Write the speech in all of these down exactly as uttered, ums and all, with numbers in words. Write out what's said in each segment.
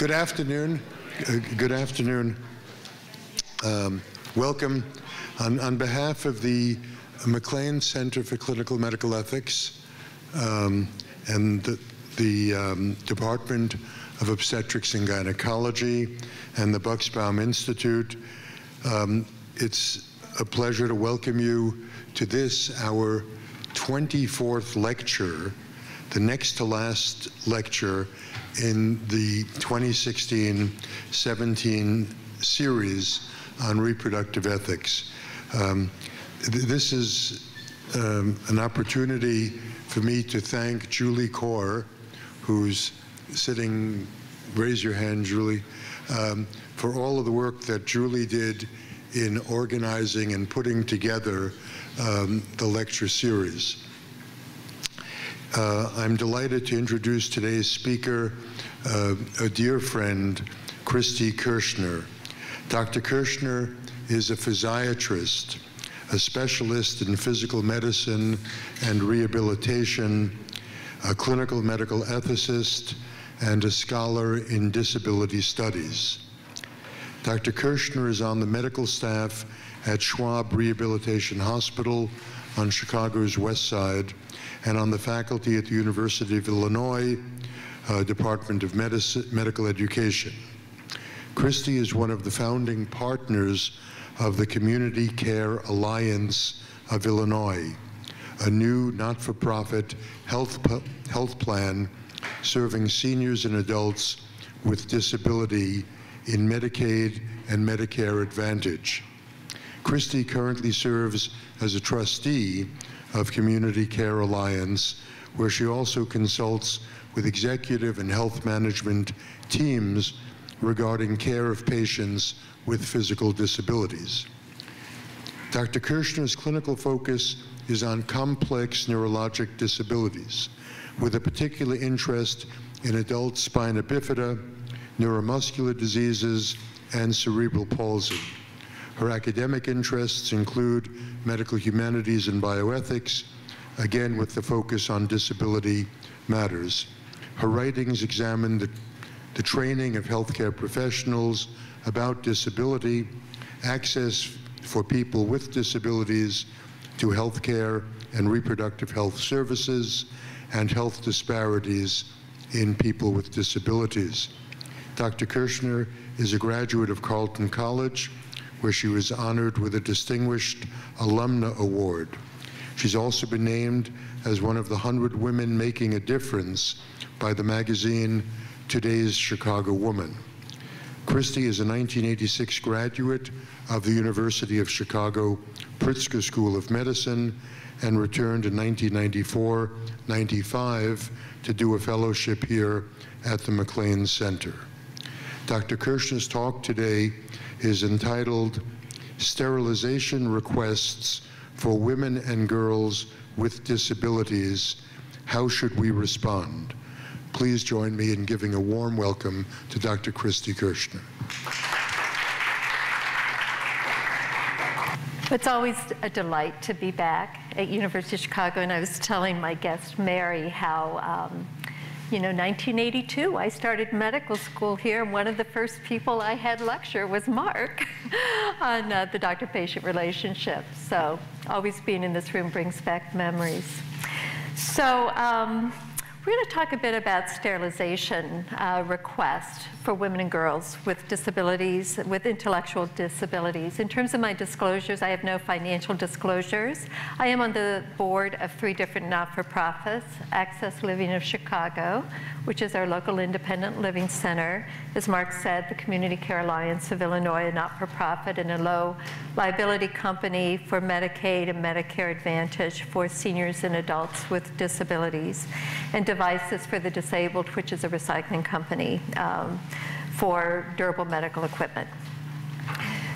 Good afternoon. Uh, good afternoon. Um, welcome. On, on behalf of the Maclean Center for Clinical Medical Ethics um, and the, the um, Department of Obstetrics and Gynecology and the Bucksbaum Institute, um, it's a pleasure to welcome you to this, our twenty-fourth lecture, the next to last lecture in the twenty sixteen seventeen series on reproductive ethics. Um, th this is um, an opportunity for me to thank Julie Corr, who's sitting, raise your hand, Julie, um, for all of the work that Julie did in organizing and putting together um, the lecture series. Uh, I'm delighted to introduce today's speaker, uh, a dear friend, Kristi Kirschner. Doctor Kirschner is a physiatrist, a specialist in physical medicine and rehabilitation, a clinical medical ethicist, and a scholar in disability studies. Doctor Kirschner is on the medical staff at Schwab Rehabilitation Hospital on Chicago's West Side, and on the faculty at the University of Illinois, uh, Department of Medicine, Medical Education. Kristi is one of the founding partners of the Community Care Alliance of Illinois, a new not-for-profit health, health plan serving seniors and adults with disability in Medicaid and Medicare Advantage. Kristi currently serves as a trustee of Community Care Alliance, where she also consults with executive and health management teams regarding care of patients with physical disabilities. Doctor Kirschner's clinical focus is on complex neurologic disabilities, with a particular interest in adult spina bifida, neuromuscular diseases, and cerebral palsy. Her academic interests include medical humanities and bioethics, again with the focus on disability matters. Her writings examine the, the training of healthcare professionals about disability, access for people with disabilities to healthcare and reproductive health services, and health disparities in people with disabilities. Doctor Kirschner is a graduate of Carleton College, where she was honored with a distinguished alumna award. She's also been named as one of the one hundred women making a difference by the magazine Today's Chicago Woman. Kristi is a nineteen eighty-six graduate of the University of Chicago Pritzker School of Medicine and returned in nineteen ninety-four ninety-five to do a fellowship here at the Maclean Center. Doctor Kirschner's talk today is entitled Sterilization Requests for Women and Girls with Disabilities, How Should We Respond? Please join me in giving a warm welcome to Doctor Kristi Kirschner. It's always a delight to be back at University of Chicago, and I was telling my guest Mary how um, you know, nineteen eighty-two, I started medical school here, and one of the first people I had lecture was Mark on uh, the doctor-patient relationship. So always being in this room brings back memories. So um, we're going to talk a bit about sterilization uh, requests for women and girls with disabilities, with intellectual disabilities. In terms of my disclosures, I have no financial disclosures. I am on the board of three different not-for-profits: Access Living of Chicago, which is our local independent living center. As Mark said, the Community Care Alliance of Illinois, a not-for-profit and a low-liability company for Medicaid and Medicare Advantage for seniors and adults with disabilities, and Devices for the Disabled, which is a recycling company um, for durable medical equipment.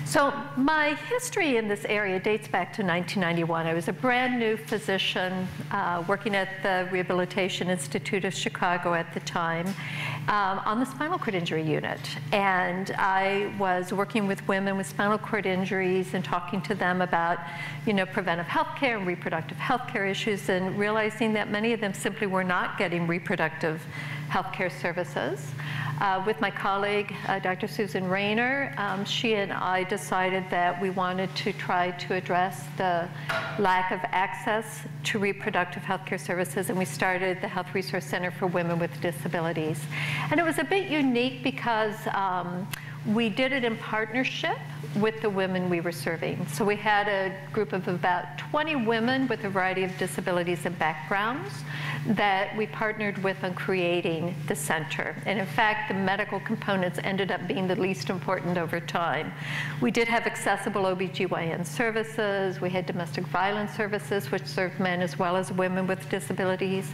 So my history in this area dates back to nineteen ninety-one. I was a brand new physician uh, working at the Rehabilitation Institute of Chicago at the time um, on the spinal cord injury unit. And I was working with women with spinal cord injuries and talking to them about, you know, preventive health care and reproductive health care issues, and realizing that many of them simply were not getting reproductive healthcare services. Uh, with my colleague, uh, Doctor Susan Rayner, um, she and I decided that we wanted to try to address the lack of access to reproductive healthcare services, and we started the Health Resource Center for Women with Disabilities. And it was a bit unique because um, we did it in partnership with the women we were serving. So we had a group of about twenty women with a variety of disabilities and backgrounds that we partnered with on creating the center. And in fact, the medical components ended up being the least important over time. We did have accessible O B G Y N services. We had domestic violence services, which served men as well as women with disabilities.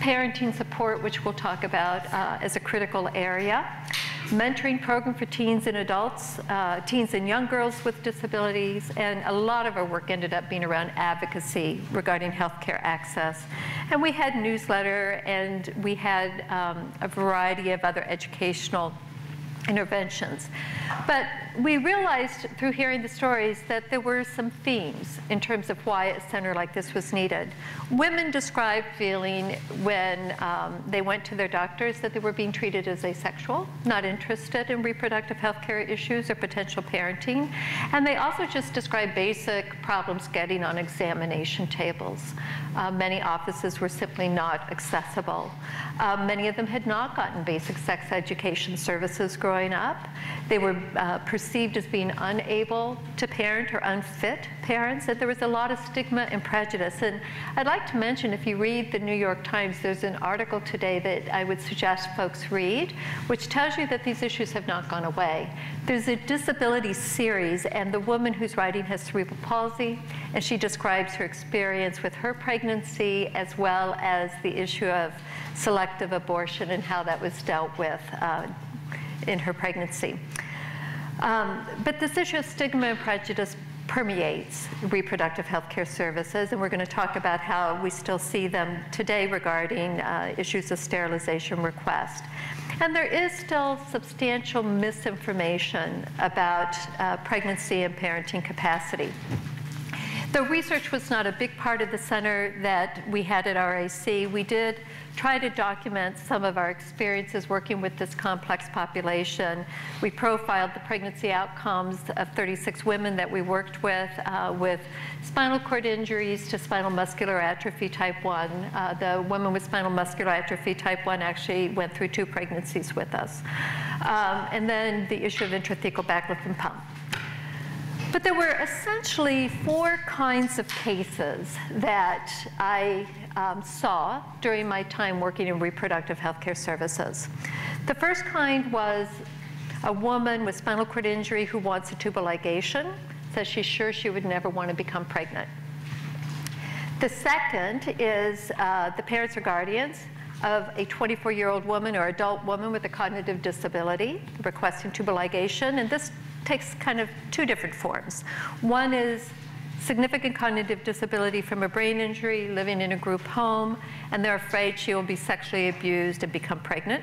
Parenting support, which we'll talk about uh, as a critical area. Mentoring program for teens and adults, uh, teens and young girls with disabilities, and a lot of our work ended up being around advocacy regarding healthcare access. And we had newsletter, and we had um, a variety of other educational interventions. But we realized through hearing the stories that there were some themes in terms of why a center like this was needed. Women described feeling when um, they went to their doctors that they were being treated as asexual, not interested in reproductive health care issues or potential parenting. And they also just described basic problems getting on examination tables. Uh, many offices were simply not accessible. Uh, many of them had not gotten basic sex education services growing up. They were uh, perceived as being unable to parent or unfit parents, and there was a lot of stigma and prejudice. And I'd like to mention, if you read the New York Times, there's an article today that I would suggest folks read, which tells you that these issues have not gone away. There's a disability series, and the woman who's writing has cerebral palsy, and she describes her experience with her pregnancy as well as the issue of selective abortion and how that was dealt with uh, in her pregnancy. Um, but this issue of stigma and prejudice permeates reproductive health care services, and we're going to talk about how we still see them today regarding uh, issues of sterilization requests. And there is still substantial misinformation about uh, pregnancy and parenting capacity. The research was not a big part of the center that we had at R A C. We did try to document some of our experiences working with this complex population. We profiled the pregnancy outcomes of thirty-six women that we worked with, uh, with spinal cord injuries to spinal muscular atrophy type one. Uh, the woman with spinal muscular atrophy type one actually went through two pregnancies with us. Um, and then the issue of intrathecal baclofen pump. But there were essentially four kinds of cases that I um, saw during my time working in reproductive healthcare services. The first kind was a woman with spinal cord injury who wants a tubal ligation, says she's sure she would never want to become pregnant. The second is uh, the parents or guardians of a twenty-four-year-old woman or adult woman with a cognitive disability requesting tubal ligation, and this takes kind of two different forms. One is significant cognitive disability from a brain injury, living in a group home, and they're afraid she will be sexually abused and become pregnant.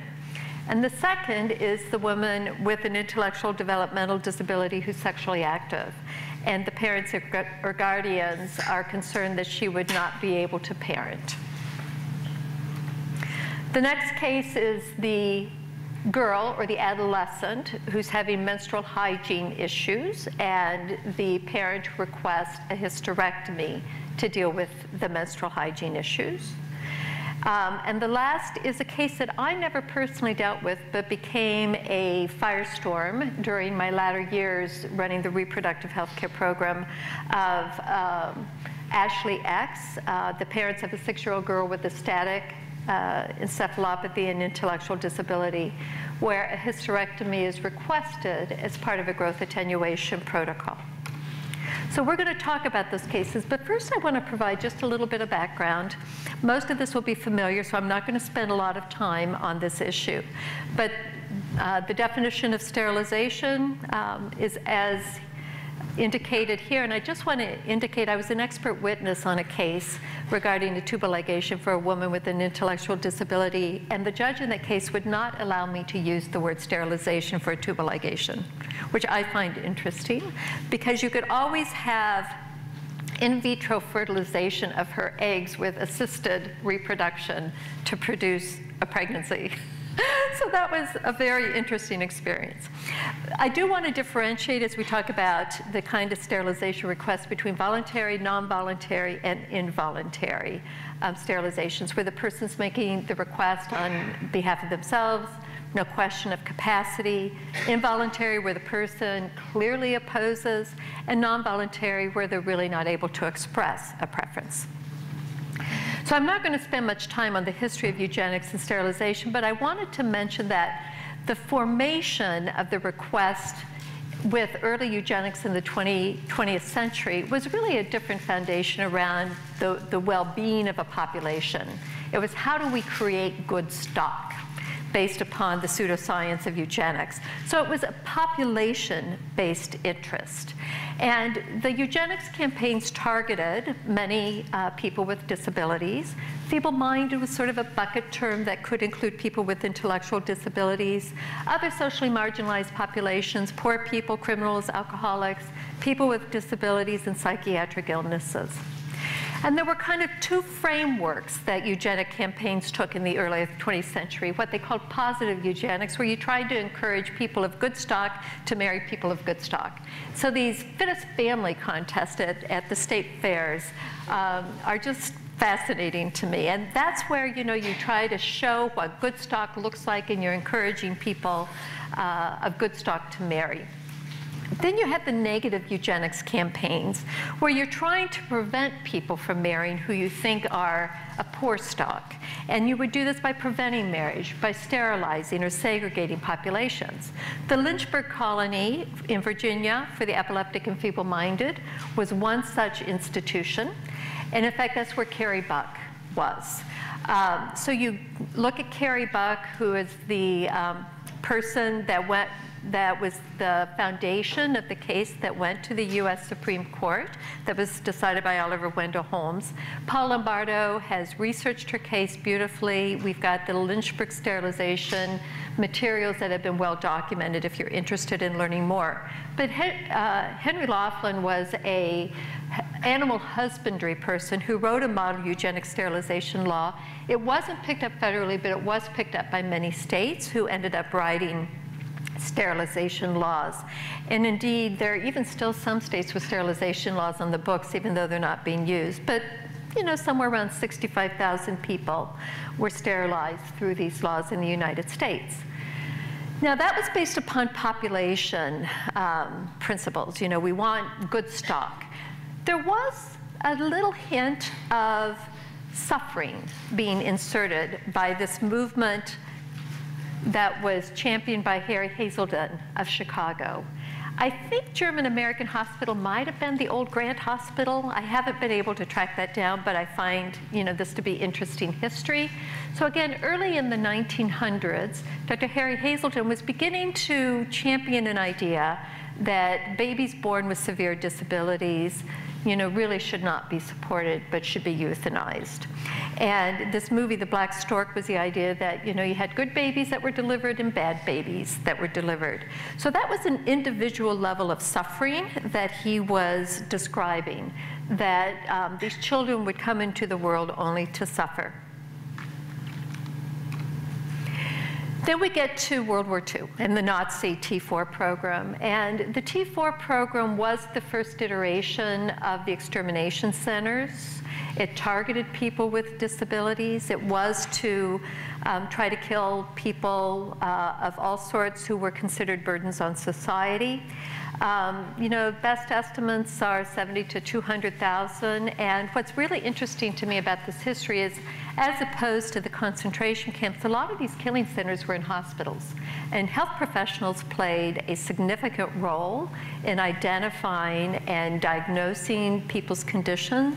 And the second is the woman with an intellectual developmental disability who's sexually active, and the parents or guardians are concerned that she would not be able to parent. The next case is the girl or the adolescent who's having menstrual hygiene issues, and the parent requests a hysterectomy to deal with the menstrual hygiene issues. Um, and the last is a case that I never personally dealt with but became a firestorm during my latter years running the reproductive health care program of um, Ashley X, uh, the parents of a six-year-old girl with a static Uh, encephalopathy and intellectual disability, where a hysterectomy is requested as part of a growth attenuation protocol. So we're going to talk about those cases, but first I want to provide just a little bit of background. Most of this will be familiar, so I'm not going to spend a lot of time on this issue. But uh, the definition of sterilization um, is as indicated here, and I just want to indicate I was an expert witness on a case regarding a tubal ligation for a woman with an intellectual disability, and the judge in that case would not allow me to use the word sterilization for a tubal ligation, which I find interesting, because you could always have in vitro fertilization of her eggs with assisted reproduction to produce a pregnancy. So that was a very interesting experience. I do want to differentiate as we talk about the kind of sterilization requests between voluntary, non-voluntary, and involuntary um, sterilizations, where the person's making the request on behalf of themselves, no question of capacity; involuntary, where the person clearly opposes; and non-voluntary, where they're really not able to express a preference. So I'm not going to spend much time on the history of eugenics and sterilization, but I wanted to mention that the formation of the request with early eugenics in the twentieth century was really a different foundation around the, the well-being of a population. It was, how do we create good stock based upon the pseudoscience of eugenics? So it was a population-based interest. And the eugenics campaigns targeted many uh, people with disabilities. Feeble-minded was sort of a bucket term that could include people with intellectual disabilities, other socially marginalized populations, poor people, criminals, alcoholics, people with disabilities, and psychiatric illnesses. And there were kind of two frameworks that eugenic campaigns took in the early twentieth century, what they called positive eugenics, where you tried to encourage people of good stock to marry people of good stock. So these fittest family contests at, at the state fairs um, are just fascinating to me. And that's where, you know, you try to show what good stock looks like, and you're encouraging people uh, of good stock to marry. Then you had the negative eugenics campaigns, where you're trying to prevent people from marrying who you think are a poor stock. And you would do this by preventing marriage, by sterilizing or segregating populations. The Lynchburg Colony in Virginia for the epileptic and feeble-minded was one such institution. And in fact, that's where Carrie Buck was. Um, so you look at Carrie Buck, who is the um, person that went that was the foundation of the case that went to the U S Supreme Court that was decided by Oliver Wendell Holmes. Paul Lombardo has researched her case beautifully. We've got the Lynchburg sterilization materials that have been well documented if you're interested in learning more. But uh, Henry Laughlin was a animal husbandry person who wrote a model eugenic sterilization law. It wasn't picked up federally, but it was picked up by many states who ended up writing sterilization laws. And indeed, there are even still some states with sterilization laws on the books, even though they're not being used. But, you know, somewhere around sixty-five thousand people were sterilized through these laws in the United States. Now, that was based upon population um, principles. You know, we want good stock. There was a little hint of suffering being inserted by this movement that was championed by Harry Haiselden of Chicago. I think German-American Hospital might have been the old Grant Hospital. I haven't been able to track that down, but I find, you know, this to be interesting history. So again, early in the nineteen hundreds, Doctor Harry Haiselden was beginning to champion an idea that babies born with severe disabilities, you know, really should not be supported, but should be euthanized. And this movie, The Black Stork, was the idea that, you know, you had good babies that were delivered and bad babies that were delivered. So that was an individual level of suffering that he was describing, that um, these children would come into the world only to suffer. Then we get to World War Two and the Nazi T four program. And the T four program was the first iteration of the extermination centers. It targeted people with disabilities. It was to um, try to kill people uh, of all sorts who were considered burdens on society. Um, you know, best estimates are seventy to two hundred thousand. And what's really interesting to me about this history is, as opposed to the concentration camps, a lot of these killing centers were in hospitals. And health professionals played a significant role in identifying and diagnosing people's condition.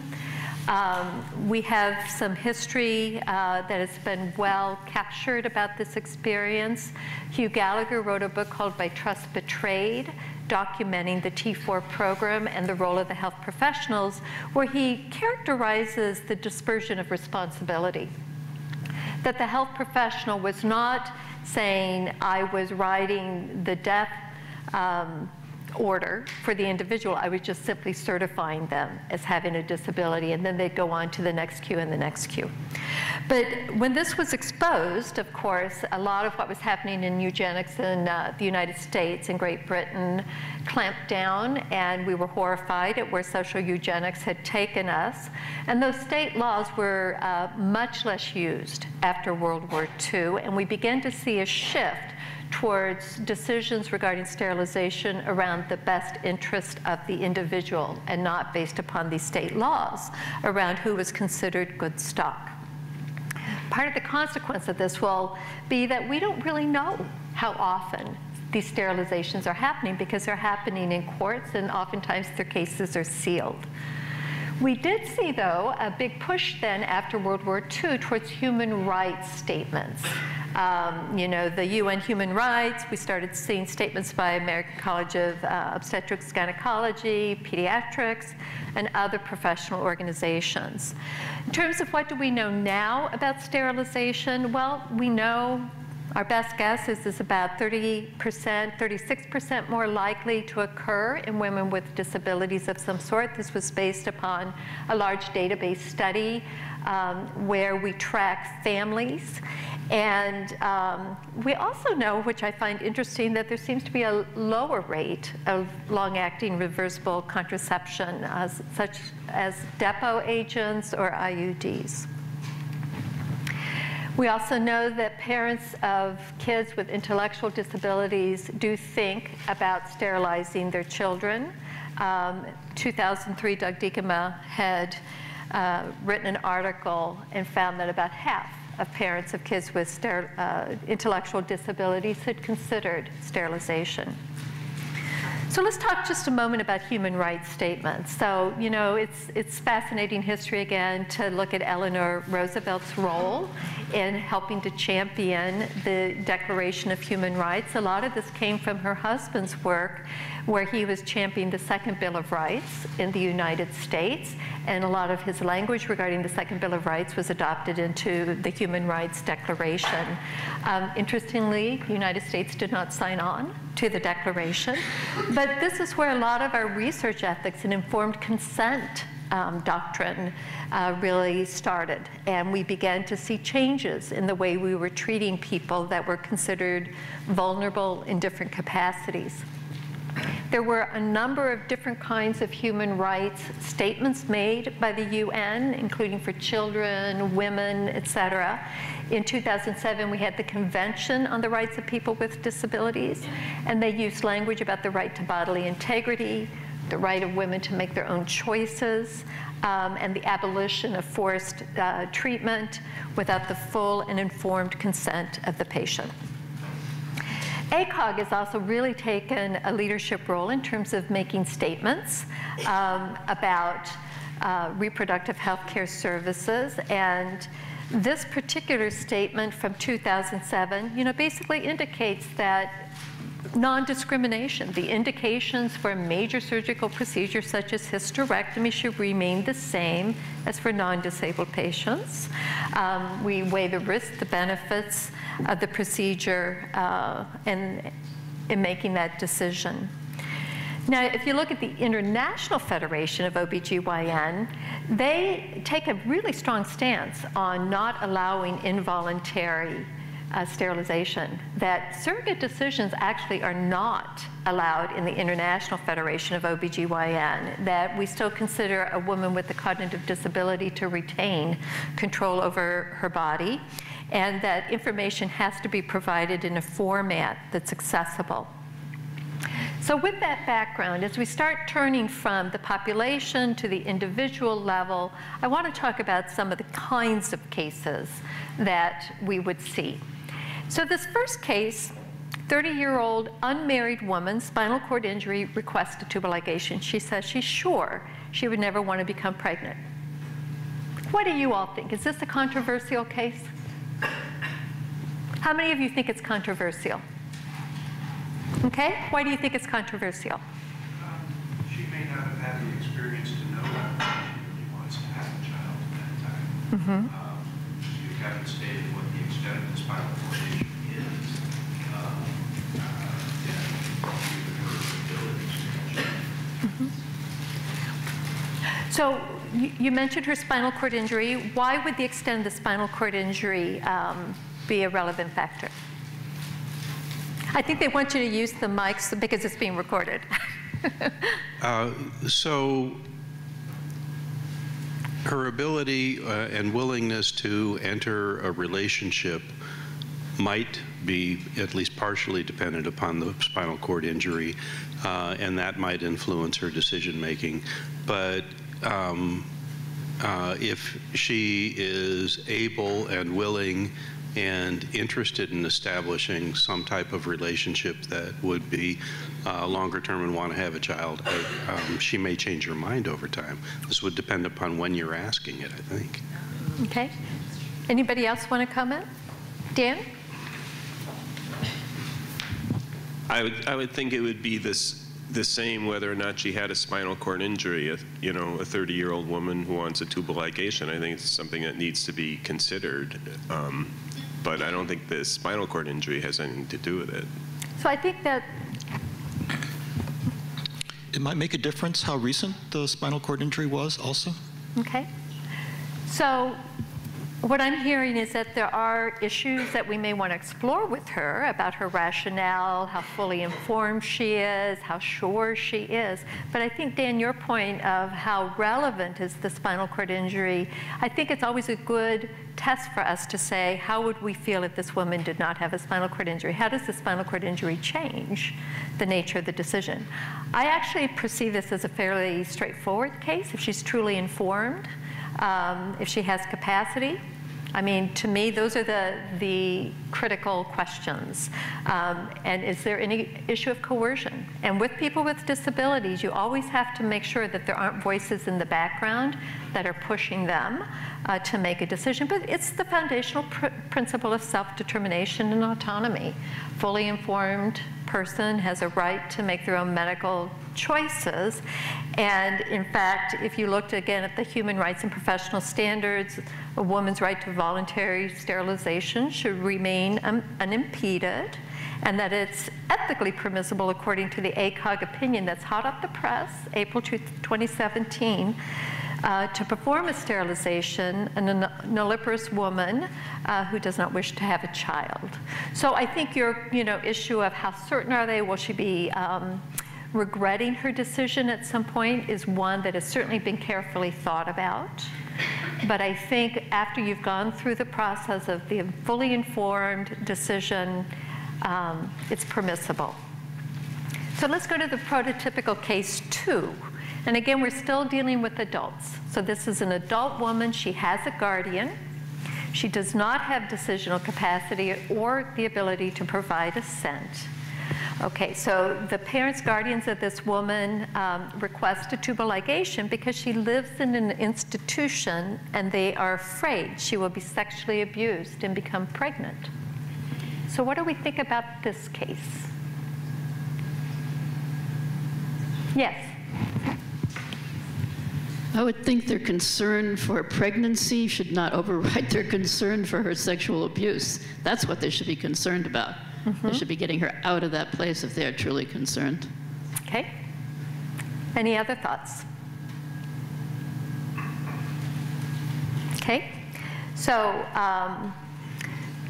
Um, we have some history uh, that has been well captured about this experience. Hugh Gallagher wrote a book called By Trust Betrayed, documenting the T four program and the role of the health professionals, where he characterizes the dispersion of responsibility. That the health professional was not saying, I was riding the death um, order for the individual, I was just simply certifying them as having a disability, and then they'd go on to the next queue and the next queue. But when this was exposed, of course, a lot of what was happening in eugenics in uh, the United States and Great Britain clamped down, and we were horrified at where social eugenics had taken us. And those state laws were uh, much less used after World War Two, and we began to see a shift towards decisions regarding sterilization around the best interest of the individual and not based upon these state laws around who was considered good stock. Part of the consequence of this will be that we don't really know how often these sterilizations are happening, because they're happening in courts and oftentimes their cases are sealed. We did see, though, a big push then after World War Two towards human rights statements. Um, you know, the U N Human Rights, we started seeing statements by American College of uh, Obstetrics, Gynecology, Pediatrics, and other professional organizations. In terms of what do we know now about sterilization, well, we know, our best guess is it's about thirty percent, thirty-six percent more likely to occur in women with disabilities of some sort. This was based upon a large database study um, where we track families. And um, we also know, which I find interesting, that there seems to be a lower rate of long-acting reversible contraception, uh, such as D E P O agents or I U Ds. We also know that parents of kids with intellectual disabilities do think about sterilizing their children. Um, two thousand three, Doug Diekema had uh, written an article and found that about half of parents of kids with uh, intellectual disabilities had considered sterilization. So let's talk just a moment about human rights statements. So, you know, it's, it's fascinating history again to look at Eleanor Roosevelt's role in helping to champion the Declaration of Human Rights. A lot of this came from her husband's work, where he was championing the Second Bill of Rights in the United States, and a lot of his language regarding the Second Bill of Rights was adopted into the Human Rights Declaration. Um, interestingly, the United States did not sign on to the Declaration, but this is where a lot of our research ethics and informed consent um, doctrine uh, really started, and we began to see changes in the way we were treating people that were considered vulnerable in different capacities. There were a number of different kinds of human rights statements made by the U N, including for children, women, et cetera. In two thousand seven, we had the Convention on the Rights of People with Disabilities, and they used language about the right to bodily integrity, the right of women to make their own choices, um, and the abolition of forced uh, treatment without the full and informed consent of the patient. A C O G has also really taken a leadership role in terms of making statements um, about uh, reproductive health care services. And this particular statement from two thousand seven, you know, basically indicates that non-discrimination, the indications for major surgical procedures such as hysterectomy should remain the same as for non-disabled patients. Um, we weigh the risks, the benefits of the procedure uh, in, in making that decision. Now, if you look at the International Federation of O B G Y N, they take a really strong stance on not allowing involuntary Uh, sterilization, that surrogate decisions actually are not allowed in the International Federation of O B G Y N, that we still consider a woman with a cognitive disability to retain control over her body, and that information has to be provided in a format that's accessible. So with that background, as we start turning from the population to the individual level, I want to talk about some of the kinds of cases that we would see. So this first case, thirty-year-old unmarried woman, spinal cord injury, requests a tubal ligation. She says she's sure she would never want to become pregnant. What do you all think? Is this a controversial case? How many of you think it's controversial? Okay, why do you think it's controversial? Um, she may not have had the experience to know that she really wants to have a child at that time. Mm-hmm. um, you haven't stated what the extent of the spinal cord injury is, um, uh, and her abilities to So you mentioned her spinal cord injury. Why would the extent of the spinal cord injury um, be a relevant factor? I think they want you to use the mics because it's being recorded. uh, so her ability uh, and willingness to enter a relationship might be at least partially dependent upon the spinal cord injury, uh, and that might influence her decision making. But um, uh, if she is able and willing and interested in establishing some type of relationship that would be uh, longer term and want to have a child, I, um, she may change her mind over time. This would depend upon when you're asking it, I think. Okay. Anybody else want to comment? Dan? I would, I would think it would be this, the same whether or not she had a spinal cord injury. A, you know, a thirty-year-old woman who wants a tubal ligation, I think it's something that needs to be considered. Um, but I don't think the spinal cord injury has anything to do with it. So I think that... It might make a difference how recent the spinal cord injury was also. Okay. So what I'm hearing is that there are issues that we may want to explore with her about her rationale, how fully informed she is, how sure she is. But I think, Dan, your point of how relevant is the spinal cord injury, I think it's always a good test for us to say, how would we feel if this woman did not have a spinal cord injury? How does the spinal cord injury change the nature of the decision? I actually perceive this as a fairly straightforward case if she's truly informed, um, if she has capacity. I mean, to me, those are the, the critical questions. Um, and is there any issue of coercion? And with people with disabilities, you always have to make sure that there aren't voices in the background that are pushing them uh, to make a decision. But it's the foundational pr principle of self-determination and autonomy. Fully informed person has a right to make their own medical choices. And in fact, if you looked again at the human rights and professional standards, a woman's right to voluntary sterilization should remain um, unimpeded, and that it's ethically permissible according to the A C O G opinion that's hot off the press, April twenty seventeen, uh, to perform a sterilization in a nulliparous woman uh, who does not wish to have a child. So I think your you know, issue of how certain are they, will she be um, regretting her decision at some point, is one that has certainly been carefully thought about. But I think after you've gone through the process of the fully informed decision, um, it's permissible. So let's go to the prototypical case two. And again, we're still dealing with adults. So this is an adult woman. She has a guardian. She does not have decisional capacity or the ability to provide assent. Okay, so the parents, guardians of this woman um, request a tubal ligation because she lives in an institution and they are afraid she will be sexually abused and become pregnant. So what do we think about this case? Yes. I would think their concern for pregnancy should not override their concern for her sexual abuse. That's what they should be concerned about. Mm-hmm. They should be getting her out of that place if they are truly concerned. Okay. Any other thoughts? Okay. So, um,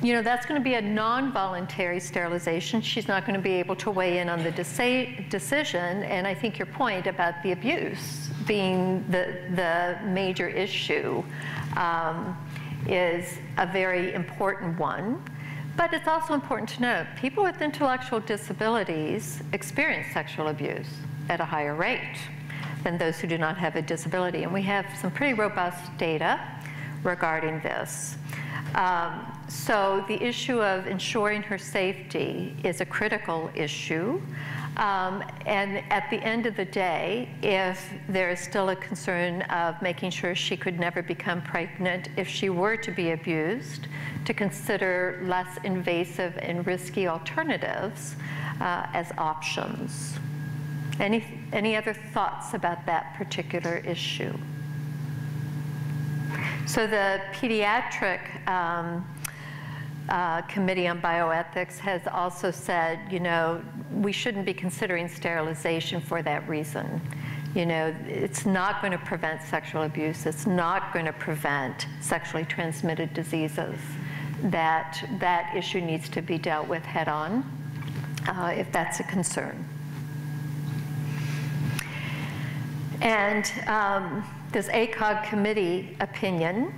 you know, that's going to be a non-voluntary sterilization. She's not going to be able to weigh in on the deci decision. And I think your point about the abuse being the, the major issue um, is a very important one. But it's also important to note, people with intellectual disabilities experience sexual abuse at a higher rate than those who do not have a disability. And we have some pretty robust data regarding this. Um, so the issue of ensuring her safety is a critical issue. Um, and at the end of the day, if there is still a concern of making sure she could never become pregnant if she were to be abused, to consider less invasive and risky alternatives uh, as options. Any, any other thoughts about that particular issue? So the pediatric um, uh, Committee on Bioethics has also said, you know, we shouldn't be considering sterilization for that reason. You know, it's not going to prevent sexual abuse. It's not going to prevent sexually transmitted diseases. That, that issue needs to be dealt with head on uh, if that's a concern. And um, this A C O G committee opinion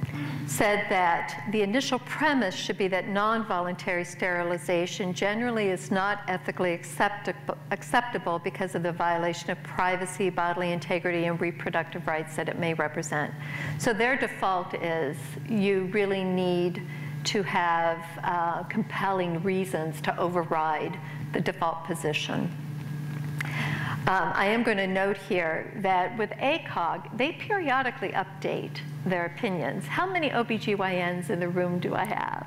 said that the initial premise should be that non-voluntary sterilization generally is not ethically acceptable, acceptable because of the violation of privacy, bodily integrity, and reproductive rights that it may represent. So their default is you really need to have uh, compelling reasons to override the default position. Um, I am going to note here that with A C O G, they periodically update their opinions. How many O B G Y Ns in the room do I have?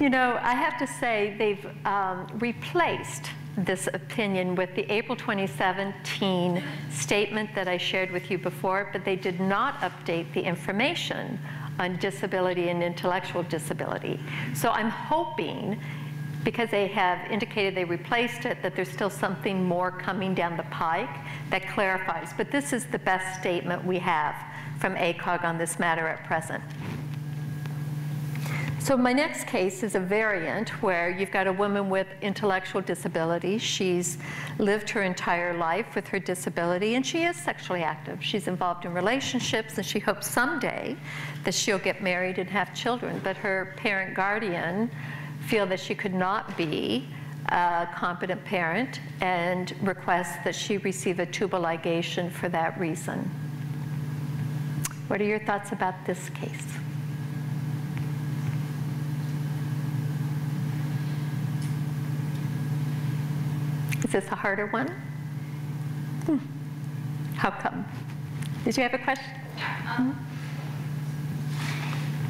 You know, I have to say they've um, replaced this opinion with the April twenty seventeen statement that I shared with you before, but they did not update the information on disability and intellectual disability. So I'm hoping, because they have indicated they replaced it, that there's still something more coming down the pike that clarifies. But this is the best statement we have from A C O G on this matter at present. So my next case is a variant where you've got a woman with intellectual disability. She's lived her entire life with her disability, and she is sexually active. She's involved in relationships, and she hopes someday that she'll get married and have children. But her parent guardian feel that she could not be a competent parent and request that she receive a tubal ligation for that reason. What are your thoughts about this case? Is this a harder one? Hmm. How come? Did you have a question? Um,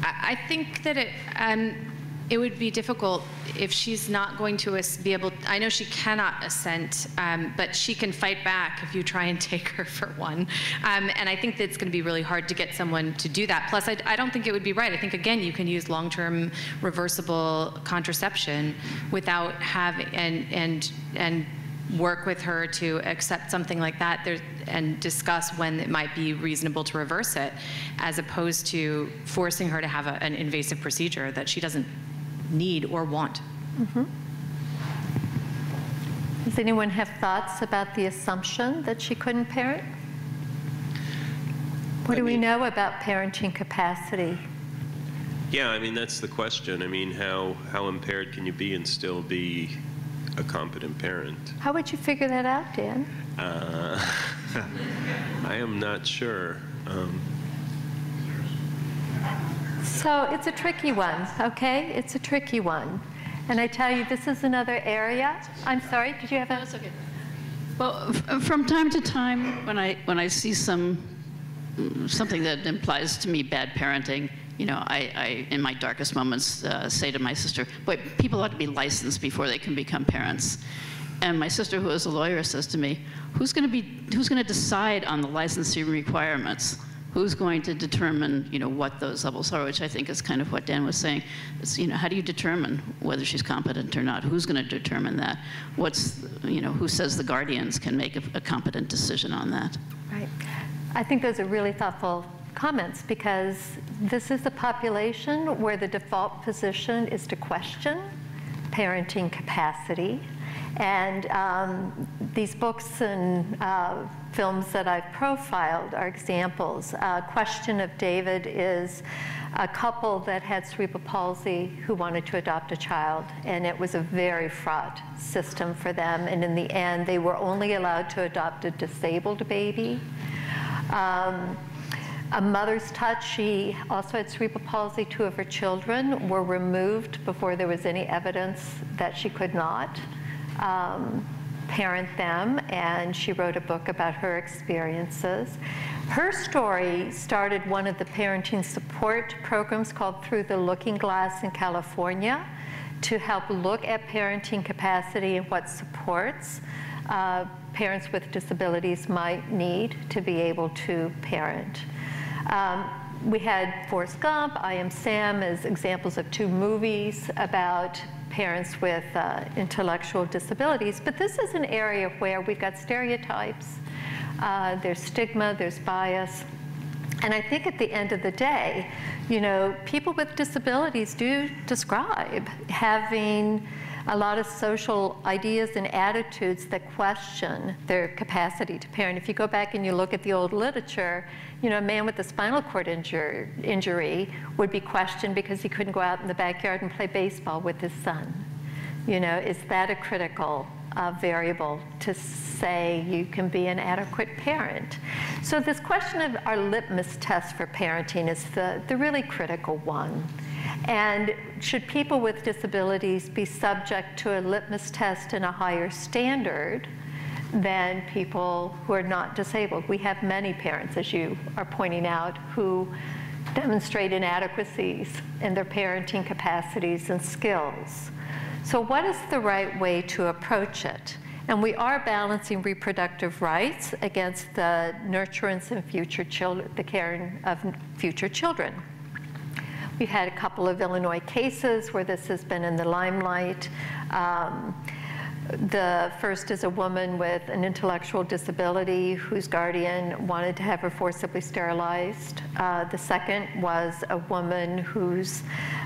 I think that it, um, it would be difficult if she's not going to be able, I know she cannot assent, um, but she can fight back if you try and take her for one. Um, and I think that it's going to be really hard to get someone to do that. Plus, I, I don't think it would be right. I think, again, you can use long-term reversible contraception without having, and, and, and work with her to accept something like that there, and discuss when it might be reasonable to reverse it, as opposed to forcing her to have a, an invasive procedure that she doesn't need or want. Mm-hmm. Does anyone have thoughts about the assumption that she couldn't parent? What I do mean, we know about parenting capacity? Yeah, I mean, that's the question. I mean, how, how impaired can you be and still be a competent parent? How would you figure that out, Dan? Uh, I am not sure. Um, So it's a tricky one, okay? It's a tricky one. And I tell you, this is another area. I'm sorry, did you have a... No, it's okay. Well, from time to time, when I, when I see some, something that implies to me bad parenting, you know, I, I in my darkest moments, uh, say to my sister, boy, people ought to be licensed before they can become parents. And my sister, who is a lawyer, says to me, who's gonna be, who's gonna decide on the licensing requirements? Who's going to determine, you know, what those levels are, which I think is kind of what Dan was saying. It's, you know, how do you determine whether she's competent or not? Who's going to determine that? What's, you know, who says the guardians can make a, a competent decision on that? Right. I think those are really thoughtful comments, because this is the population where the default position is to question parenting capacity. And um, these books and uh, films that I've profiled are examples. Uh, Question of David is a couple that had cerebral palsy who wanted to adopt a child, and it was a very fraught system for them. And in the end, they were only allowed to adopt a disabled baby. Um, A Mother's Touch, she also had cerebral palsy. Two of her children were removed before there was any evidence that she could not Um, parent them, and she wrote a book about her experiences. Her story started one of the parenting support programs called Through the Looking Glass in California to help look at parenting capacity and what supports uh, parents with disabilities might need to be able to parent. Um, we had Forrest Gump, I Am Sam as examples of two movies about parents with uh, intellectual disabilities, but this is an area where we've got stereotypes. Uh, there's stigma, there's bias. And I think at the end of the day, you know, people with disabilities do describe having a lot of social ideas and attitudes that question their capacity to parent. If you go back and you look at the old literature, you know, a man with a spinal cord injure, injury would be questioned because he couldn't go out in the backyard and play baseball with his son. You know, is that a critical uh, variable to say you can be an adequate parent? So this question of our litmus test for parenting is the, the really critical one. And should people with disabilities be subject to a litmus test and a higher standard than people who are not disabled? We have many parents, as you are pointing out, who demonstrate inadequacies in their parenting capacities and skills. So what is the right way to approach it? And we are balancing reproductive rights against the nurturance and future children, the caring of future children. We've had a couple of Illinois cases where this has been in the limelight. Um, the first is a woman with an intellectual disability whose guardian wanted to have her forcibly sterilized. Uh, the second was a woman whose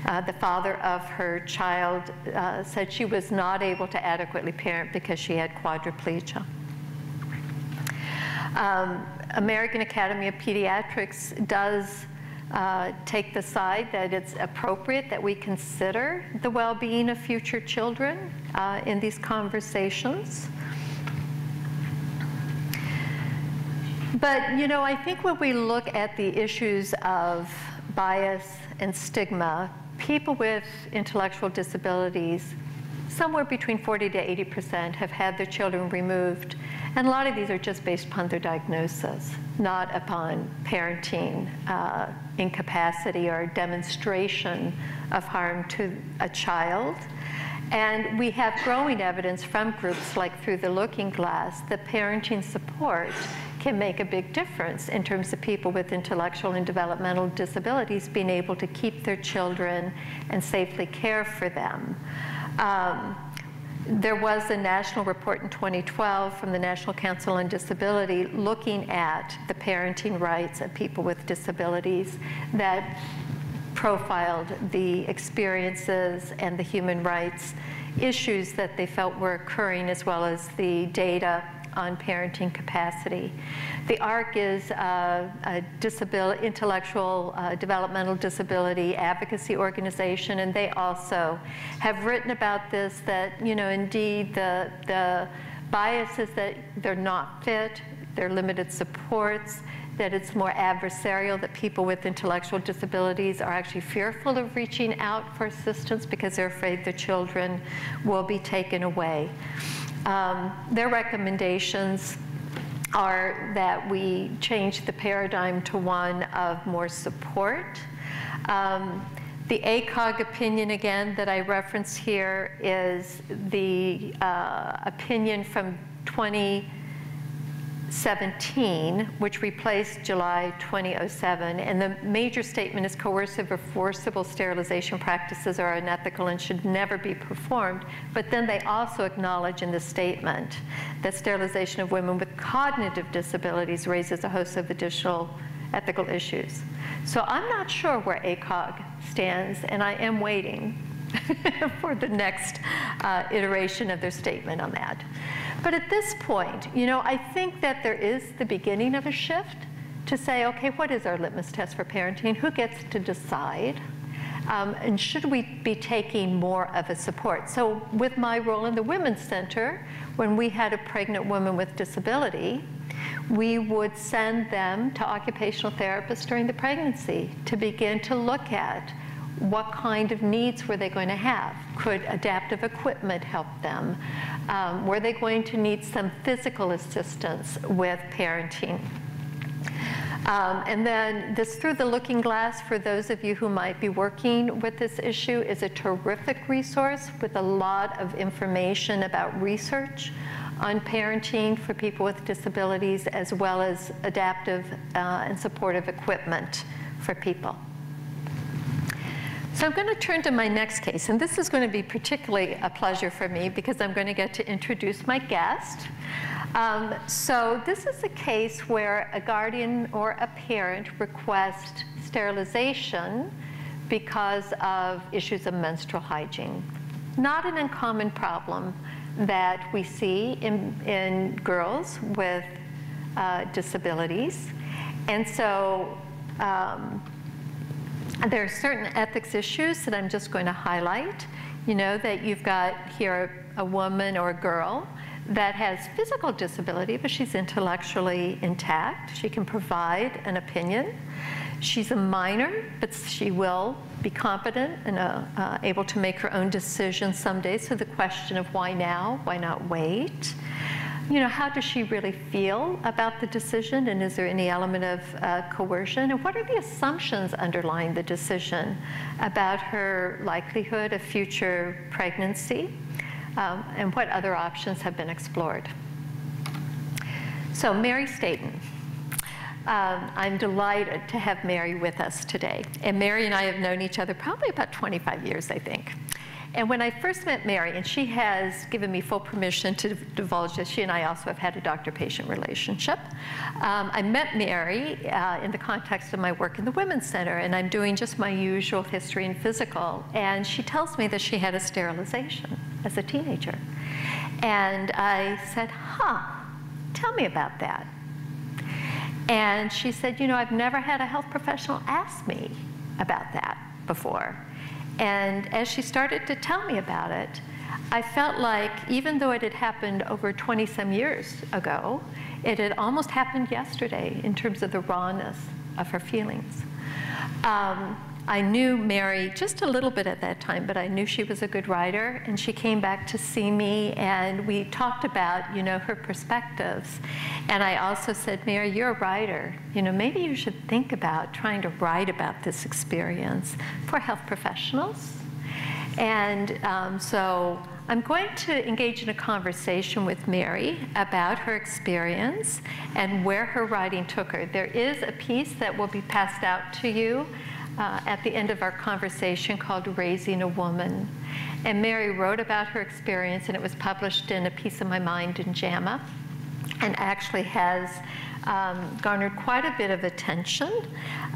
uh, the father of her child uh, said she was not able to adequately parent because she had quadriplegia. Um, American Academy of Pediatrics does Uh, take the side that it's appropriate that we consider the well-being of future children uh, in these conversations. But, you know, I think when we look at the issues of bias and stigma, people with intellectual disabilities, somewhere between forty to eighty percent have had their children removed. And a lot of these are just based upon their diagnosis, not upon parenting uh, incapacity or demonstration of harm to a child. And we have growing evidence from groups like Through the Looking Glass that parenting support can make a big difference in terms of people with intellectual and developmental disabilities being able to keep their children and safely care for them. Um, there was a national report in twenty twelve from the National Council on Disability looking at the parenting rights of people with disabilities that profiled the experiences and the human rights issues that they felt were occurring, as well as the data on parenting capacity. The A R C is uh, a disabil- intellectual uh, developmental disability advocacy organization, and they also have written about this, that, you know, indeed the, the bias is that they're not fit, they're limited supports, that it's more adversarial, that people with intellectual disabilities are actually fearful of reaching out for assistance because they're afraid their children will be taken away. Um, their recommendations are that we change the paradigm to one of more support. Um, the A C O G opinion, again, that I reference here is the uh, opinion from twenty seventeen, which replaced July twenty oh seven, and the major statement is coercive or forcible sterilization practices are unethical and should never be performed. But then they also acknowledge in the statement that sterilization of women with cognitive disabilities raises a host of additional ethical issues. So I'm not sure where A C O G stands, and I am waiting for the next uh, iteration of their statement on that. But at this point, you know, I think that there is the beginning of a shift to say, okay, what is our litmus test for parenting? Who gets to decide? Um, and should we be taking more of a support? So with my role in the Women's Center, when we had a pregnant woman with disability, we would send them to occupational therapists during the pregnancy to begin to look at what kind of needs were they going to have? Could adaptive equipment help them? Um, were they going to need some physical assistance with parenting? Um, and then this Through the Looking Glass, for those of you who might be working with this issue, is a terrific resource with a lot of information about research on parenting for people with disabilities, as well as adaptive uh, and supportive equipment for people. So I'm going to turn to my next case, and this is going to be particularly a pleasure for me because I'm going to get to introduce my guest. Um, so this is a case where a guardian or a parent requests sterilization because of issues of menstrual hygiene. Not an uncommon problem that we see in, in girls with uh, disabilities. And so um, there are certain ethics issues that I'm just going to highlight. You know, that you've got here a woman or a girl that has physical disability, but she's intellectually intact. She can provide an opinion. She's a minor, but she will be competent and uh, uh, able to make her own decisions someday. So the question of why now, why not wait? You know, how does she really feel about the decision, and is there any element of uh, coercion? And what are the assumptions underlying the decision about her likelihood of future pregnancy? Um, and what other options have been explored? So Mary Stanton. Um, I'm delighted to have Mary with us today. And Mary and I have known each other probably about twenty-five years, I think. And when I first met Mary, and she has given me full permission to divulge this, she and I also have had a doctor-patient relationship. Um, I met Mary uh, in the context of my work in the Women's Center, and I'm doing just my usual history and physical. And she tells me that she had a sterilization as a teenager. And I said, huh, tell me about that. And she said, you know, I've never had a health professional ask me about that before. And as she started to tell me about it, I felt like even though it had happened over twenty some years ago, it had almost happened yesterday in terms of the rawness of her feelings. Um, I knew Mary just a little bit at that time, but I knew she was a good writer, and she came back to see me, and we talked about, you know, her perspectives. And I also said, Mary, you're a writer. You know, maybe you should think about trying to write about this experience for health professionals. And um, so I'm going to engage in a conversation with Mary about her experience and where her writing took her. There is a piece that will be passed out to you Uh, at the end of our conversation called Raising a Woman. And Mary wrote about her experience, and it was published in A Piece of My Mind in JAMA, and actually has um, garnered quite a bit of attention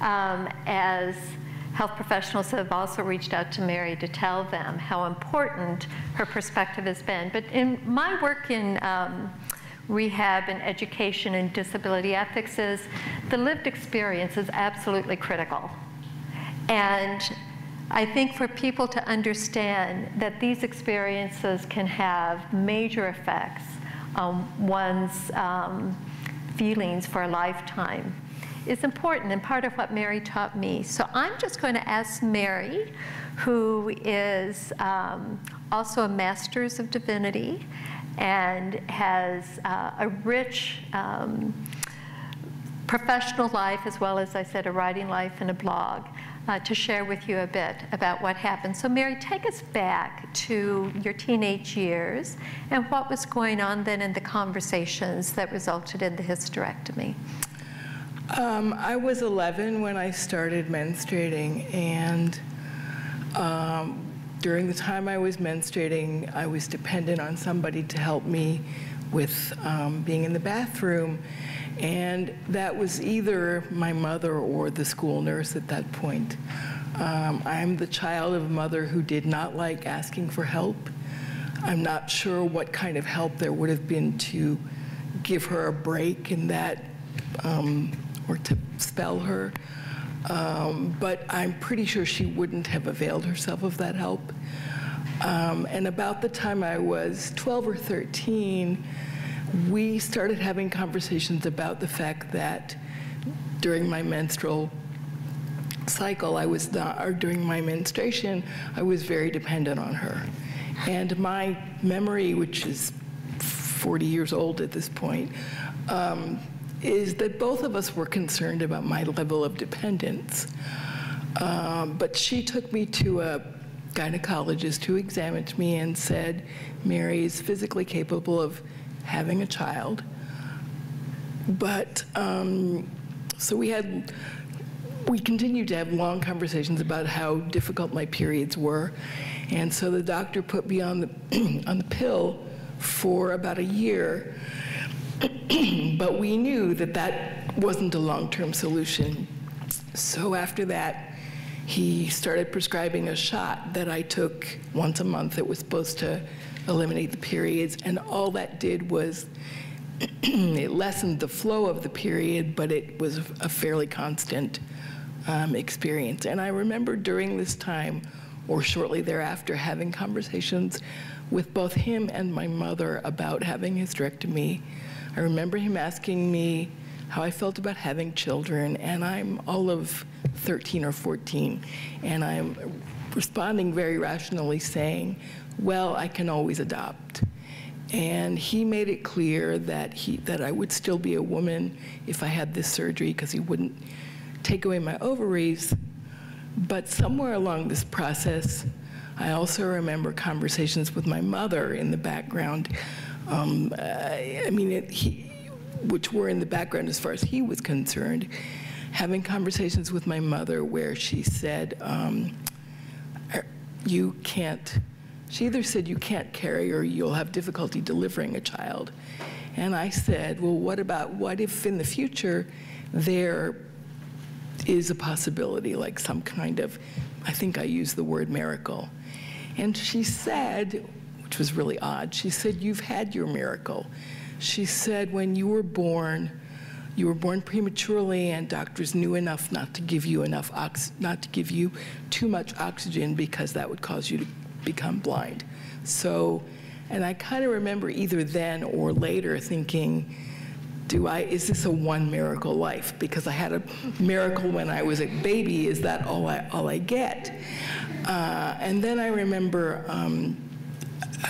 um, as health professionals have also reached out to Mary to tell them how important her perspective has been. But in my work in um, rehab and education and disability ethics, is the lived experience is absolutely critical. And I think for people to understand that these experiences can have major effects on one's um, feelings for a lifetime is important, and part of what Mary taught me. So I'm just going to ask Mary, who is um, also a Master's of Divinity and has uh, a rich um, professional life, as well as, I said, a writing life and a blog, Uh, to share with you a bit about what happened. So Mary, take us back to your teenage years and what was going on then in the conversations that resulted in the hysterectomy. Um, I was eleven when I started menstruating, and um, during the time I was menstruating, I was dependent on somebody to help me with um, being in the bathroom. And that was either my mother or the school nurse at that point. Um, I'm the child of a mother who did not like asking for help. I'm not sure what kind of help there would have been to give her a break in that, um, or to spell her. Um, but I'm pretty sure she wouldn't have availed herself of that help. Um, and about the time I was twelve or thirteen, we started having conversations about the fact that during my menstrual cycle, I was not, or during my menstruation, I was very dependent on her. And my memory, which is forty years old at this point, um, is that both of us were concerned about my level of dependence. Um, but she took me to a gynecologist who examined me and said, Mary is physically capable of having a child, but um, so we had, we continued to have long conversations about how difficult my periods were, and so the doctor put me on the on the pill for about a year, But we knew that that wasn't a long-term solution. So after that, he started prescribing a shot that I took once a month that was supposed to eliminate the periods. And all that did was it lessened the flow of the period, but it was a fairly constant um, experience. And I remember during this time, or shortly thereafter, having conversations with both him and my mother about having hysterectomy. I remember him asking me how I felt about having children, and I'm all of thirteen or fourteen, and I'm responding very rationally saying, well, I can always adopt. And he made it clear that he that I would still be a woman if I had this surgery, because he wouldn't take away my ovaries. But somewhere along this process, I also remember conversations with my mother in the background. Um, I, I mean, it, he, which were in the background as far as he was concerned, having conversations with my mother where she said, um, you can't, she either said you can't carry or you'll have difficulty delivering a child. And I said, well, what about, what if in the future there is a possibility, like some kind of, I think I used the word miracle. And she said, which was really odd, she said, you've had your miracle. She said, when you were born, you were born prematurely, and doctors knew enough not to give you enough ox not to give you too much oxygen, because that would cause you to become blind. So, and I kind of remember either then or later thinking, do I, is this a one miracle life? Because I had a miracle when I was a baby, is that all I, all I get? Uh, and then I remember um,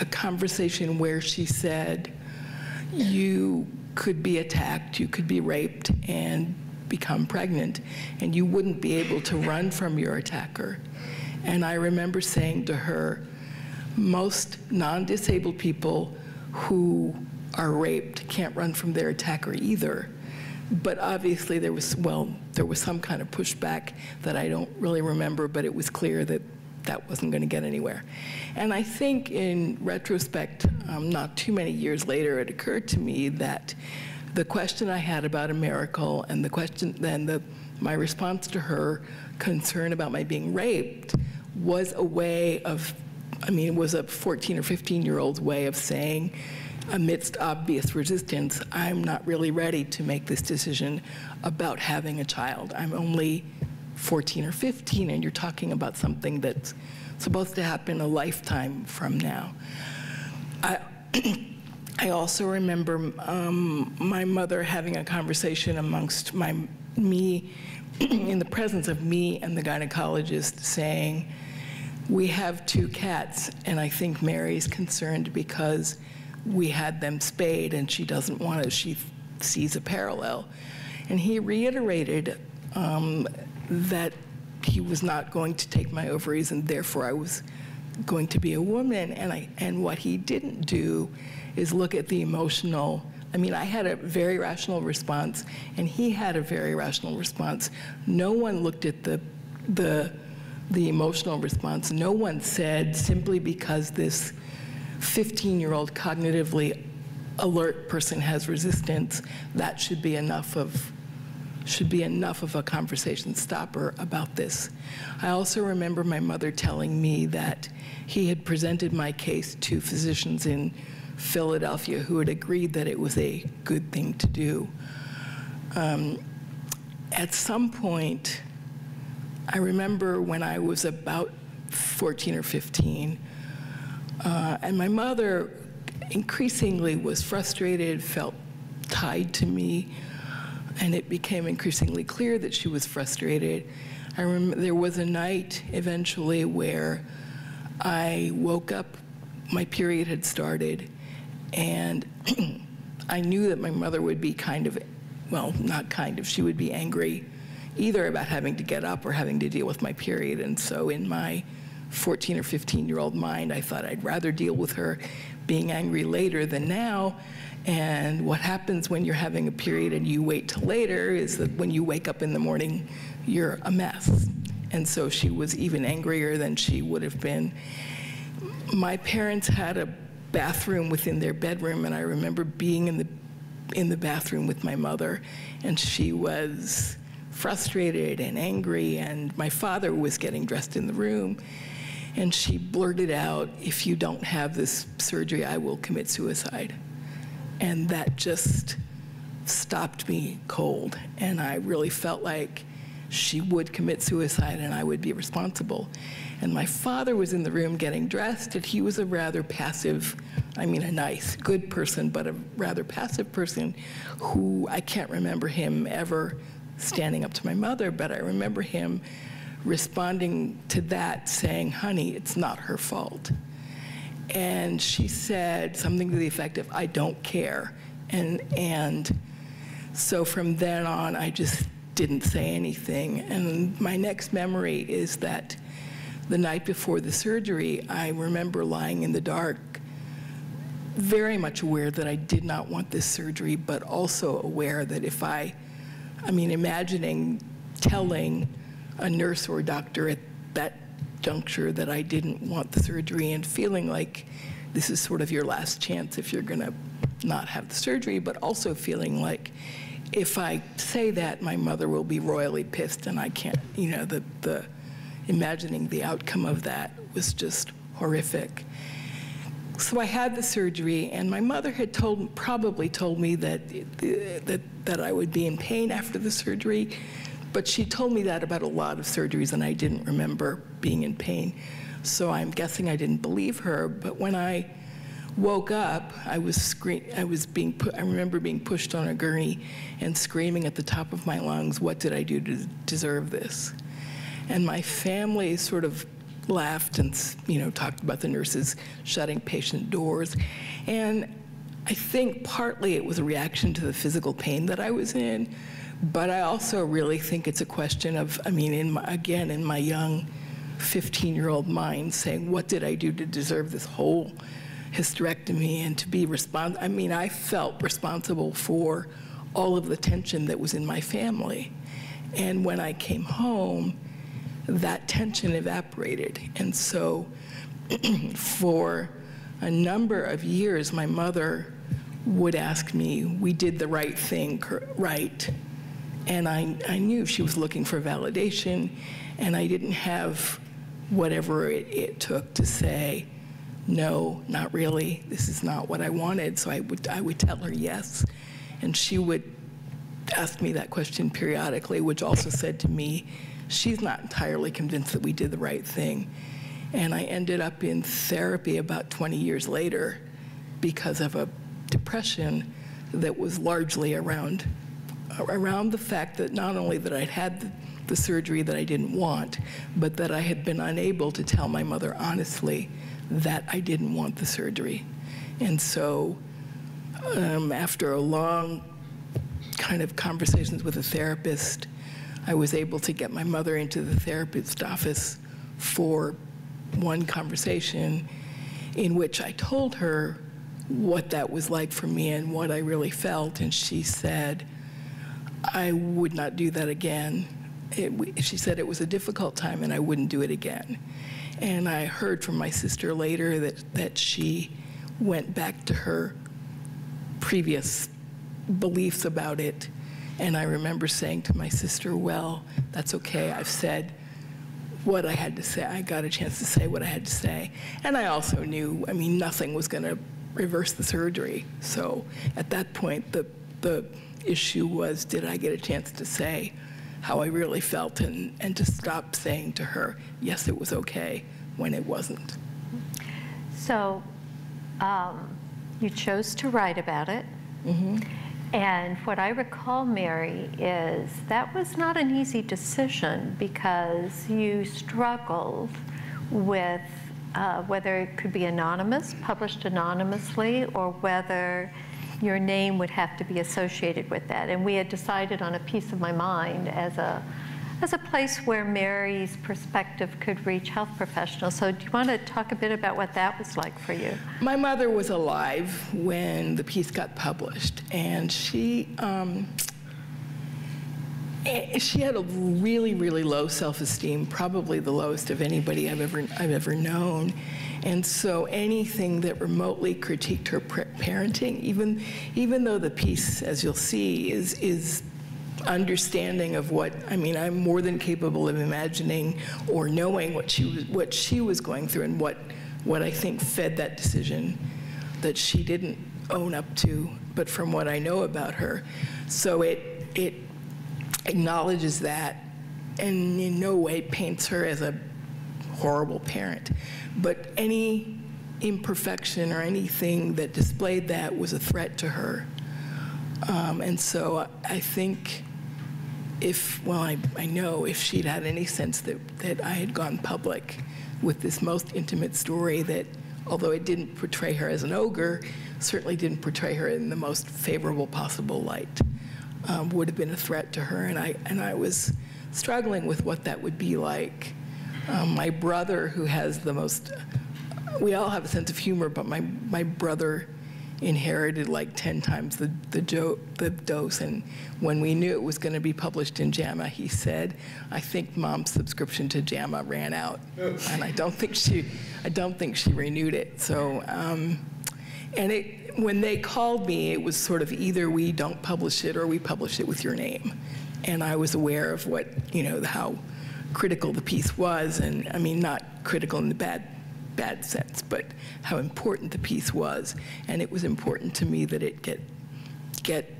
a conversation where she said, you could be attacked, you could be raped and become pregnant, and you wouldn't be able to run from your attacker. And I remember saying to her, most non-disabled people who are raped can't run from their attacker either. But obviously there was, well, there was some kind of pushback that I don't really remember, but it was clear that that wasn't going to get anywhere. And I think in retrospect, um, not too many years later, it occurred to me that the question I had about a miracle and the question, then the, my response to her concern about my being raped was a way of, I mean, it was a fourteen or fifteen year old's way of saying, amidst obvious resistance, I'm not really ready to make this decision about having a child. I'm only fourteen or fifteen, and you're talking about something that's supposed to happen a lifetime from now. I, I also remember um, my mother having a conversation amongst my, me, in the presence of me and the gynecologist, saying, we have two cats, and I think Mary's concerned because we had them spayed, and she doesn't want to, she sees a parallel. And he reiterated um, that he was not going to take my ovaries, and therefore I was going to be a woman. And, I, and what he didn't do is look at the emotional, I mean, I had a very rational response, and he had a very rational response. No one looked at the, the, the emotional response. No one said, simply because this fifteen year old cognitively alert person has resistance, that should be enough of should be enough of a conversation stopper about this. I also remember my mother telling me that he had presented my case to physicians in Philadelphia who had agreed that it was a good thing to do. Um, at some point, I remember when I was about fourteen or fifteen, Uh, and my mother increasingly was frustrated, felt tied to me, and it became increasingly clear that she was frustrated. I remember there was a night eventually where I woke up, my period had started, and I knew that my mother would be kind of, well, not kind of, she would be angry either about having to get up or having to deal with my period. And so in my fourteen or fifteen year old mind, I thought I'd rather deal with her being angry later than now. And what happens when you're having a period and you wait till later is that when you wake up in the morning, you're a mess. And so she was even angrier than she would have been. My parents had a bathroom within their bedroom, and I remember being in the in the bathroom with my mother, and she was frustrated and angry, and my father was getting dressed in the room, and she blurted out, "If you don't have this surgery, I will commit suicide." And that just stopped me cold, and I really felt like she would commit suicide and I would be responsible. And my father was in the room getting dressed, and he was a rather passive, I mean a nice, good person, but a rather passive person who I can't remember him ever standing up to my mother, but I remember him responding to that saying, "Honey, it's not her fault." And she said something to the effect of, "I don't care." And, and so from then on, I just didn't say anything. And my next memory is that the night before the surgery, I remember lying in the dark, very much aware that I did not want this surgery, but also aware that if I, I mean, imagining telling a nurse or a doctor at that juncture that I didn't want the surgery and feeling like this is sort of your last chance if you're gonna not have the surgery, but also feeling like, if I say that, my mother will be royally pissed, and I can't, you know, the, the imagining the outcome of that was just horrific. So I had the surgery, and my mother had told, probably told me that, that, that I would be in pain after the surgery, but she told me that about a lot of surgeries, and I didn't remember being in pain. So I'm guessing I didn't believe her, but when I woke up, I was scream. I was being. Pu I remember being pushed on a gurney and screaming at the top of my lungs, "What did I do to deserve this?" And my family sort of laughed and, you know, talked about the nurses shutting patient doors, and I think partly it was a reaction to the physical pain that I was in, but I also really think it's a question of, I mean, in my, again, in my young fifteen-year-old mind, saying, "What did I do to deserve this whole hysterectomy and to be responsible?" I mean, I felt responsible for all of the tension that was in my family. And when I came home, that tension evaporated. And so for a number of years, my mother would ask me, "We did the right thing, right?" And I, I knew she was looking for validation, and I didn't have whatever it, it took to say, "No, not really. This is not what I wanted." So I would, I would tell her yes. And she would ask me that question periodically, which also said to me, "She's not entirely convinced that we did the right thing." And I ended up in therapy about twenty years later because of a depression that was largely around, around the fact that not only that I'd had the, the surgery that I didn't want, but that I had been unable to tell my mother honestly that I didn't want the surgery. And so um, after a long kind of conversations with a therapist, I was able to get my mother into the therapist's office for one conversation in which I told her what that was like for me and what I really felt. And she said, "I would not do that again." It, she said it was a difficult time and I wouldn't do it again. And I heard from my sister later that, that she went back to her previous beliefs about it. And I remember saying to my sister, "Well, that's okay. I've said what I had to say. I got a chance to say what I had to say." And I also knew, I mean, nothing was going to reverse the surgery. So at that point, the, the issue was, did I get a chance to say how I really felt, and, and to stop saying to her, yes, it was okay, when it wasn't. So um, you chose to write about it. Mm-hmm. And what I recall, Mary, is that was not an easy decision because you struggled with uh, whether it could be anonymous, published anonymously, or whether your name would have to be associated with that. And we had decided on A Piece of My Mind as a, as a place where Mary's perspective could reach health professionals. So do you want to talk a bit about what that was like for you? My mother was alive when the piece got published, and she, um, she had a really, really low self-esteem, probably the lowest of anybody I've ever, I've ever known. And so anything that remotely critiqued her parenting, even, even though the piece, as you'll see, is, is understanding of what, I mean, I'm more than capable of imagining or knowing what she was, what she was going through and what, what I think fed that decision that she didn't own up to, but from what I know about her. So it, it acknowledges that and in no way paints her as a horrible parent. But any imperfection or anything that displayed that was a threat to her. Um, and so I think if, well, I, I know if she'd had any sense that, that I had gone public with this most intimate story that, although it didn't portray her as an ogre, certainly didn't portray her in the most favorable possible light, um, would have been a threat to her. And I, and I was struggling with what that would be like. Um, my brother, who has the most, we all have a sense of humor, but my, my brother inherited like ten times the, the, jo the dose. And when we knew it was going to be published in JAMA, he said, I think Mom's subscription to JAMA ran out. And I don't think she, I don't think she renewed it. So, um, and it, when they called me, it was sort of either we don't publish it or we publish it with your name. And I was aware of what, you know, how critical the piece was, and I mean not critical in the bad bad sense, but how important the piece was. And it was important to me that it get get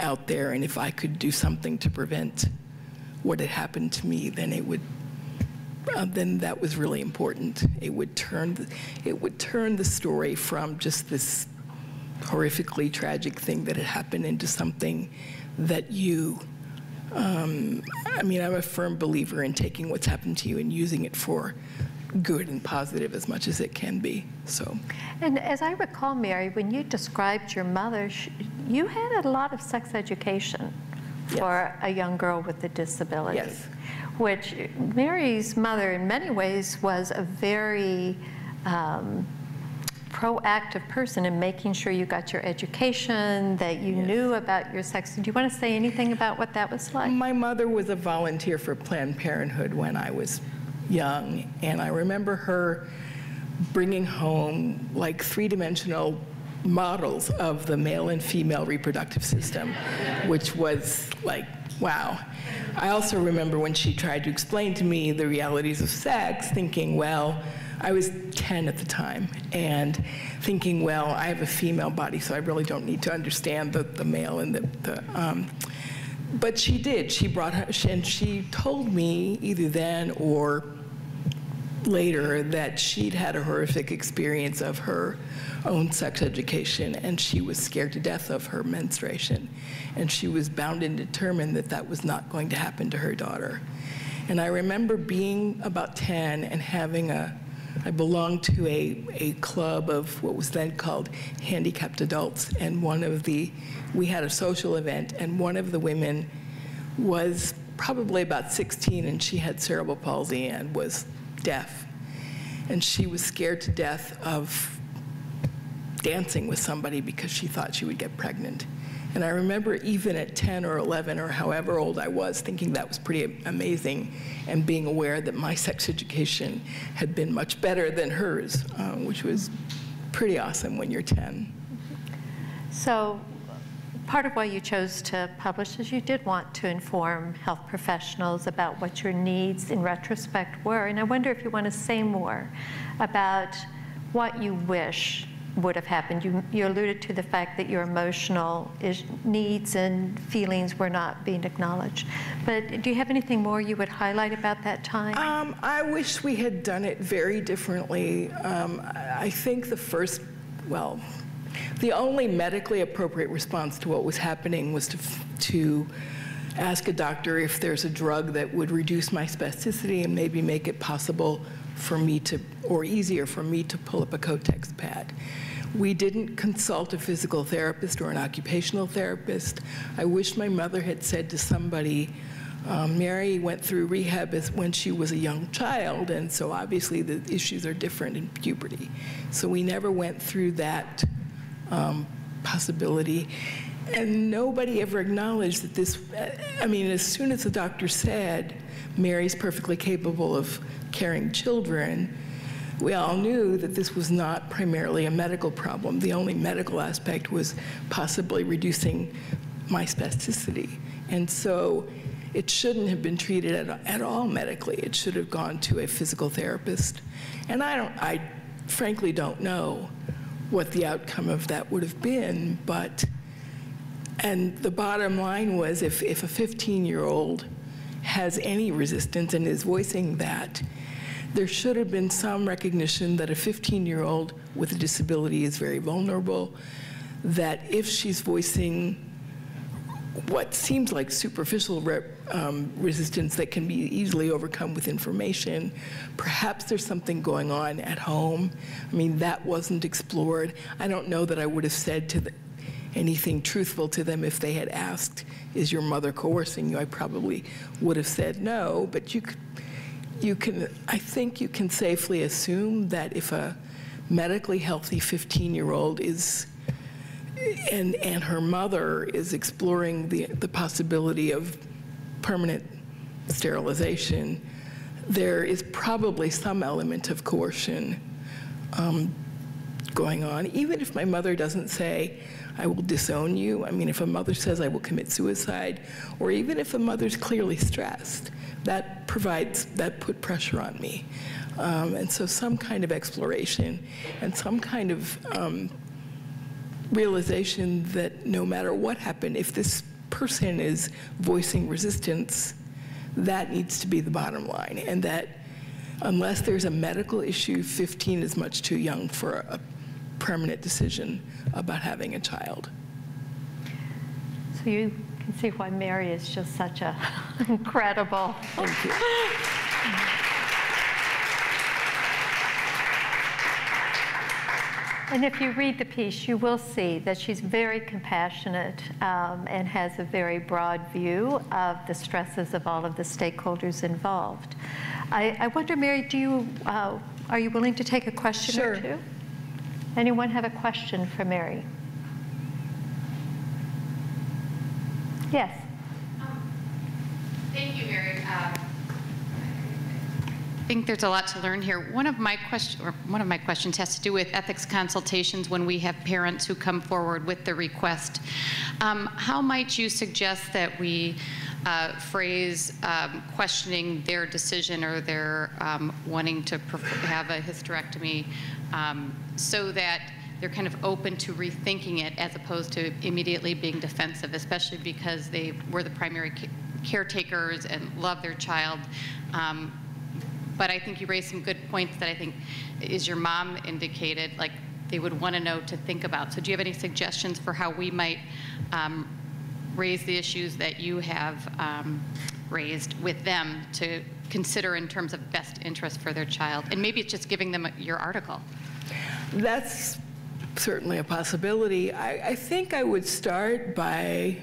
out there, and if I could do something to prevent what had happened to me, then it would uh, then that was really important. It would turn the, it would turn the story from just this horrifically tragic thing that had happened into something that you Um, I mean, I'm a firm believer in taking what's happened to you and using it for good and positive as much as it can be. So. And as I recall, Mary, when you described your mother, she, you had a lot of sex education for yes. a young girl with a disability. Yes. Which Mary's mother, in many ways, was a very um, proactive person in making sure you got your education, that you yes. knew about your sex. Do you want to say anything about what that was like? My mother was a volunteer for Planned Parenthood when I was young, and I remember her bringing home like three-dimensional models of the male and female reproductive system, which was like, wow. I also remember when she tried to explain to me the realities of sex, thinking, well, I was ten at the time, and thinking, well, I have a female body, so I really don't need to understand the, the male and the, the um, but she did. She brought her, she, and she told me either then or later that she'd had a horrific experience of her own sex education, and she was scared to death of her menstruation. And she was bound and determined that that was not going to happen to her daughter. And I remember being about ten and having a, I belonged to a, a club of what was then called handicapped adults, and one of the, we had a social event, and one of the women was probably about sixteen, and she had cerebral palsy and was deaf. And she was scared to death of dancing with somebody because she thought she would get pregnant. And I remember even at ten or eleven or however old I was thinking that was pretty amazing and being aware that my sex education had been much better than hers, uh, which was pretty awesome when you're ten. So part of why you chose to publish is you did want to inform health professionals about what your needs in retrospect were. And I wonder if you want to say more about what you wish would have happened. You, you alluded to the fact that your emotional is, needs and feelings were not being acknowledged. But do you have anything more you would highlight about that time? Um, I wish we had done it very differently. Um, I think the first, well, the only medically appropriate response to what was happening was to, to ask a doctor if there's a drug that would reduce my spasticity and maybe make it possible for me to, or easier for me to pull up a Kotex pad. We didn't consult a physical therapist or an occupational therapist. I wish my mother had said to somebody, um, Mary went through rehab as when she was a young child, and so obviously the issues are different in puberty. So we never went through that um, possibility. And nobody ever acknowledged that this, I mean, as soon as the doctor said, Mary's perfectly capable of carrying children, we all knew that this was not primarily a medical problem. The only medical aspect was possibly reducing my spasticity. And so it shouldn't have been treated at, at all medically. It should have gone to a physical therapist. And I, don't, I frankly don't know what the outcome of that would have been, but, and the bottom line was if, if a fifteen-year-old has any resistance and is voicing that, there should have been some recognition that a fifteen-year-old with a disability is very vulnerable, that if she's voicing what seems like superficial re um, resistance that can be easily overcome with information, perhaps there's something going on at home. I mean, that wasn't explored. I don't know that I would have said to the, anything truthful to them if they had asked, is your mother coercing you? I probably would have said no, but you could, you can, I think you can safely assume that if a medically healthy fifteen-year-old is, and, and her mother is exploring the, the possibility of permanent sterilization, there is probably some element of coercion um, going on. Even if my mother doesn't say, I will disown you. I mean, if a mother says, I will commit suicide, or even if a mother's clearly stressed, that provides, that put pressure on me. Um, and so some kind of exploration and some kind of um, realization that no matter what happened, if this person is voicing resistance, that needs to be the bottom line. And that unless there's a medical issue, fifteen is much too young for a permanent decision about having a child. So you can see why Mary is just such an incredible. Thank you. And if you read the piece, you will see that she's very compassionate um, and has a very broad view of the stresses of all of the stakeholders involved. I, I wonder, Mary, do you uh, are you willing to take a question sure. or two? Anyone have a question for Mary? Yes. Um, thank you, Mary. Uh, I think there's a lot to learn here. One of my question, or one of my questions, has to do with ethics consultations when we have parents who come forward with the request. Um, how might you suggest that we uh, phrase um, questioning their decision or their um, wanting to have a hysterectomy? Um, so that they're kind of open to rethinking it as opposed to immediately being defensive, especially because they were the primary caretakers and love their child. Um, but I think you raised some good points that I think, is your mom indicated, like they would want to know to think about. So do you have any suggestions for how we might um, raise the issues that you have um, raised with them to consider in terms of best interest for their child? And maybe it's just giving them a, your article. That's certainly a possibility. I, I think I would start by,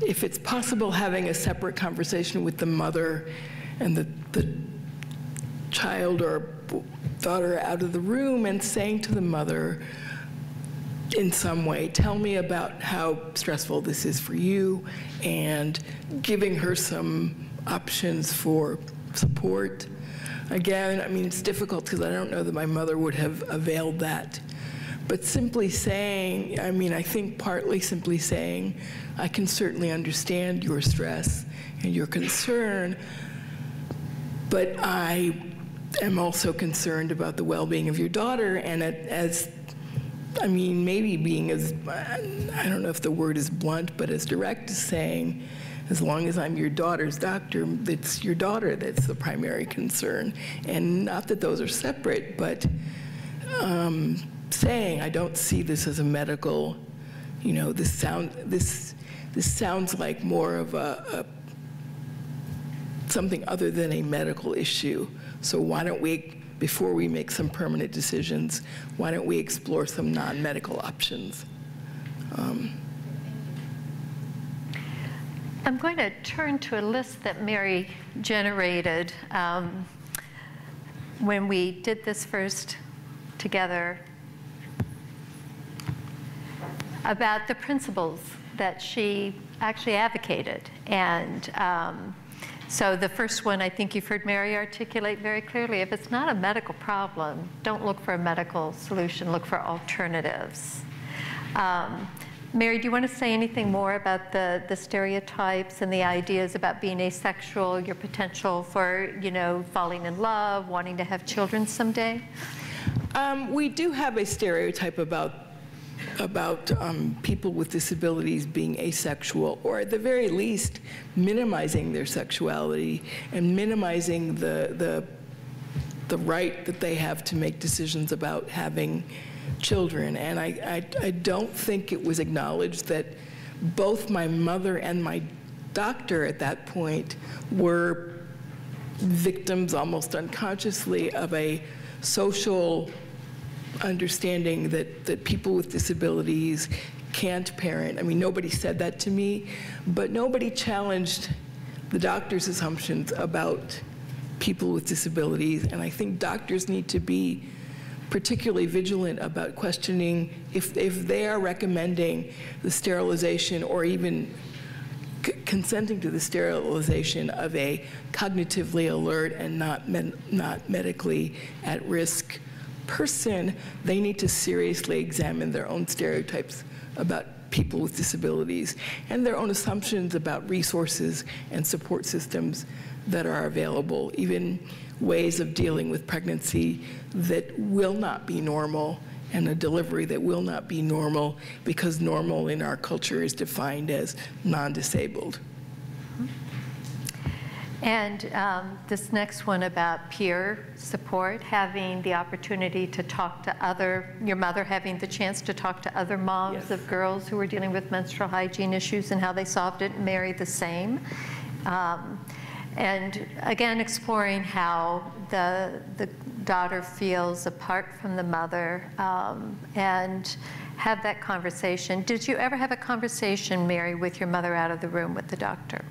if it's possible, having a separate conversation with the mother and the, the child or daughter out of the room and saying to the mother in some way, tell me about how stressful this is for you, and giving her some options for support. Again, I mean, it's difficult because I don't know that my mother would have availed that. But simply saying, I mean, I think partly simply saying, I can certainly understand your stress and your concern, but I am also concerned about the well-being of your daughter, and as, I mean, maybe being as, I don't know if the word is blunt, but as direct as saying, as long as I'm your daughter's doctor, it's your daughter that's the primary concern. And not that those are separate, but um, saying, I don't see this as a medical, you know, this, sound, this, this sounds like more of a, a something other than a medical issue. So why don't we, before we make some permanent decisions, why don't we explore some non-medical options? Um, I'm going to turn to a list that Mary generated um, when we did this first together about the principles that she actually advocated. And um, So the first one, I think you've heard Mary articulate very clearly, if it's not a medical problem, don't look for a medical solution, look for alternatives. Um, Mary, do you want to say anything more about the, the stereotypes and the ideas about being asexual, your potential for, you know, falling in love, wanting to have children someday? Um, we do have a stereotype about, about um, people with disabilities being asexual, or at the very least, minimizing their sexuality and minimizing the, the, the right that they have to make decisions about having children. And I, I, I don't think it was acknowledged that both my mother and my doctor at that point were victims, almost unconsciously, of a social understanding that, that people with disabilities can't parent. I mean, nobody said that to me, but nobody challenged the doctor's assumptions about people with disabilities. And I think doctors need to be particularly vigilant about questioning if, if they are recommending the sterilization or even c consenting to the sterilization of a cognitively alert and not, men not medically at risk person, they need to seriously examine their own stereotypes about people with disabilities and their own assumptions about resources and support systems that are available, even ways of dealing with pregnancy that will not be normal and a delivery that will not be normal, because normal in our culture is defined as non-disabled. And um, this next one about peer support, having the opportunity to talk to other, your mother having the chance to talk to other moms, yes, of girls who were dealing with menstrual hygiene issues and how they solved it, and Mary the same. Um, And again, exploring how the, the daughter feels apart from the mother, um, and have that conversation. Did you ever have a conversation, Mary, with your mother out of the room with the doctor?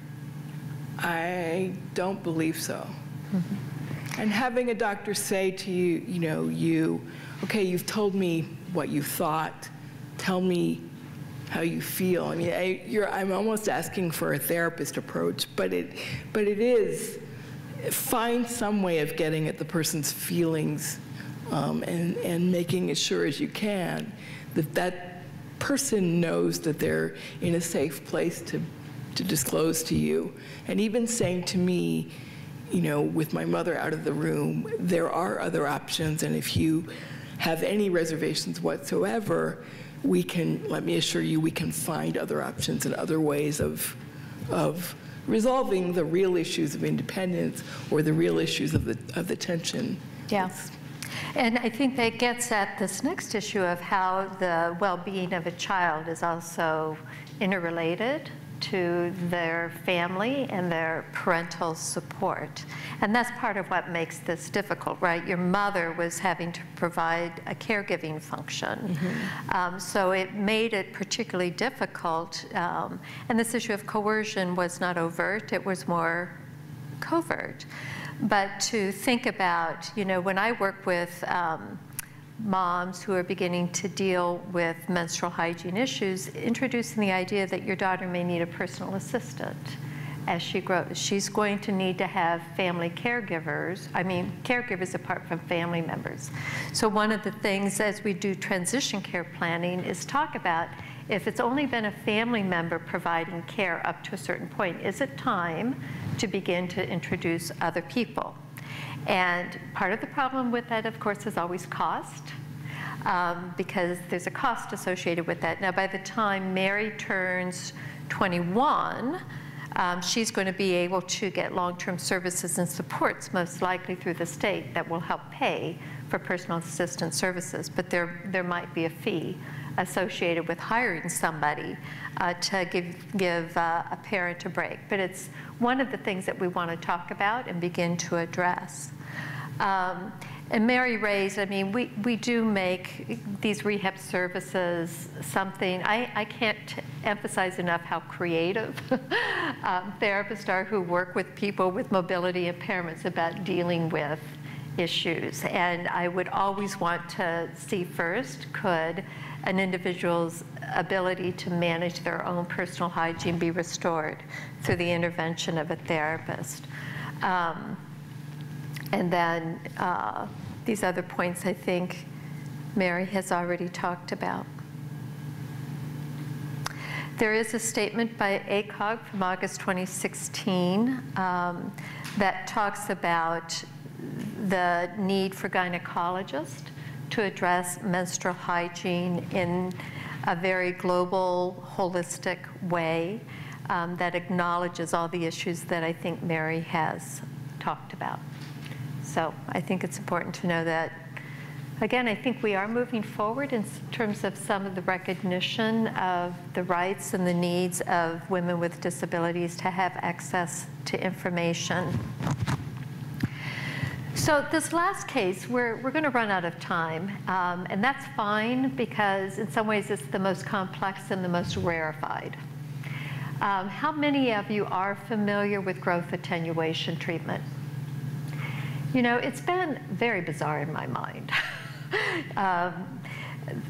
I don't believe so. Mm-hmm. And having a doctor say to you, you know, you, okay, you've told me what you thought, tell me how you feel. I mean, I, you're, I'm almost asking for a therapist approach, but it, but it is, find some way of getting at the person's feelings, um, and, and making as sure as you can that that person knows that they're in a safe place to, to disclose to you. And even saying to me, you know, with my mother out of the room, there are other options, and if you have any reservations whatsoever, we can, let me assure you, we can find other options and other ways of, of resolving the real issues of independence or the real issues of the, of the tension. Yeah. It's, and I think that gets at this next issue of how the well-being of a child is also interrelated to their family and their parental support. And that's part of what makes this difficult, right? Your mother was having to provide a caregiving function. Mm-hmm. um, so it made it particularly difficult. Um, and this issue of coercion was not overt, it was more covert. But to think about, you know, when I work with um, moms who are beginning to deal with menstrual hygiene issues, introducing the idea that your daughter may need a personal assistant as she grows. She's going to need to have family caregivers, I mean, caregivers apart from family members. So one of the things as we do transition care planning is talk about, if it's only been a family member providing care up to a certain point, is it time to begin to introduce other people? And part of the problem with that, of course, is always cost, um, because there's a cost associated with that. Now, by the time Mary turns twenty-one, um, she's going to be able to get long-term services and supports, most likely through the state, that will help pay for personal assistance services. But there, there might be a fee associated with hiring somebody uh, to give, give uh, a parent a break. But it's one of the things that we want to talk about and begin to address. Um, and Mary raised, I mean, we, we do make these rehab services something, I, I can't emphasize enough how creative um, therapists are who work with people with mobility impairments about dealing with issues. And I would always want to see first, could an individual's ability to manage their own personal hygiene be restored through the intervention of a therapist. Um, and then uh, these other points I think Mary has already talked about. There is a statement by A C O G from August twenty sixteen um, that talks about the need for gynecologists to address menstrual hygiene in a very global, holistic way um, that acknowledges all the issues that I think Mary has talked about. So I think it's important to know that, again, I think we are moving forward in terms of some of the recognition of the rights and the needs of women with disabilities to have access to information. So this last case, we're, we're going to run out of time, um, and that's fine because in some ways it's the most complex and the most rarefied. Um, how many of you are familiar with growth attenuation treatment? You know, it's been very bizarre in my mind. um,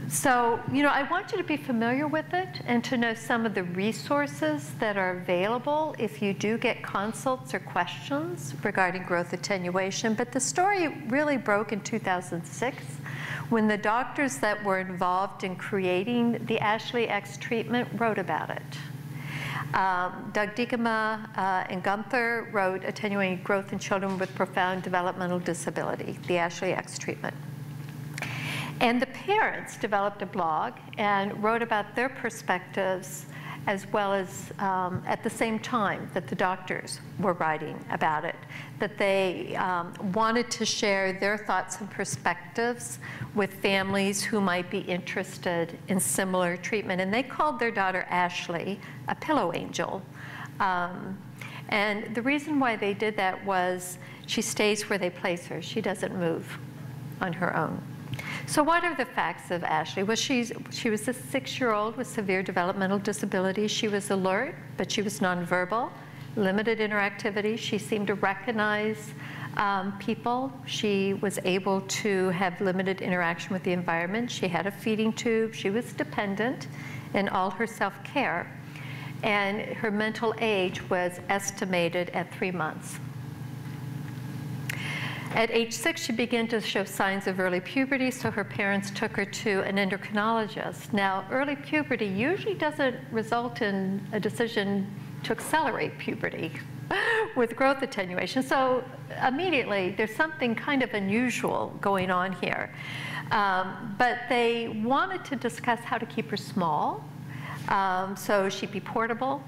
so, you know, I want you to be familiar with it and to know some of the resources that are available if you do get consults or questions regarding growth attenuation. But the story really broke in two thousand six when the doctors that were involved in creating the Ashley X treatment wrote about it. Um, Doug Diekema uh, and Gunther wrote Attenuating Growth in Children with Profound Developmental Disability, the Ashley X treatment. And the parents developed a blog and wrote about their perspectives as well as um, at the same time that the doctors were writing about it, that they um, wanted to share their thoughts and perspectives with families who might be interested in similar treatment. And they called their daughter Ashley a pillow angel. Um, and the reason why they did that was she stays where they place her. She doesn't move on her own. So what are the facts of Ashley? Well, she's, she was a six-year-old with severe developmental disability. She was alert, but she was nonverbal, limited interactivity. She seemed to recognize um, people. She was able to have limited interaction with the environment. She had a feeding tube. She was dependent in all her self-care. And her mental age was estimated at three months. At age six, she began to show signs of early puberty, so her parents took her to an endocrinologist. Now, early puberty usually doesn't result in a decision to accelerate puberty with growth attenuation. So immediately, there's something kind of unusual going on here. Um, but they wanted to discuss how to keep her small, um, so she'd be portable,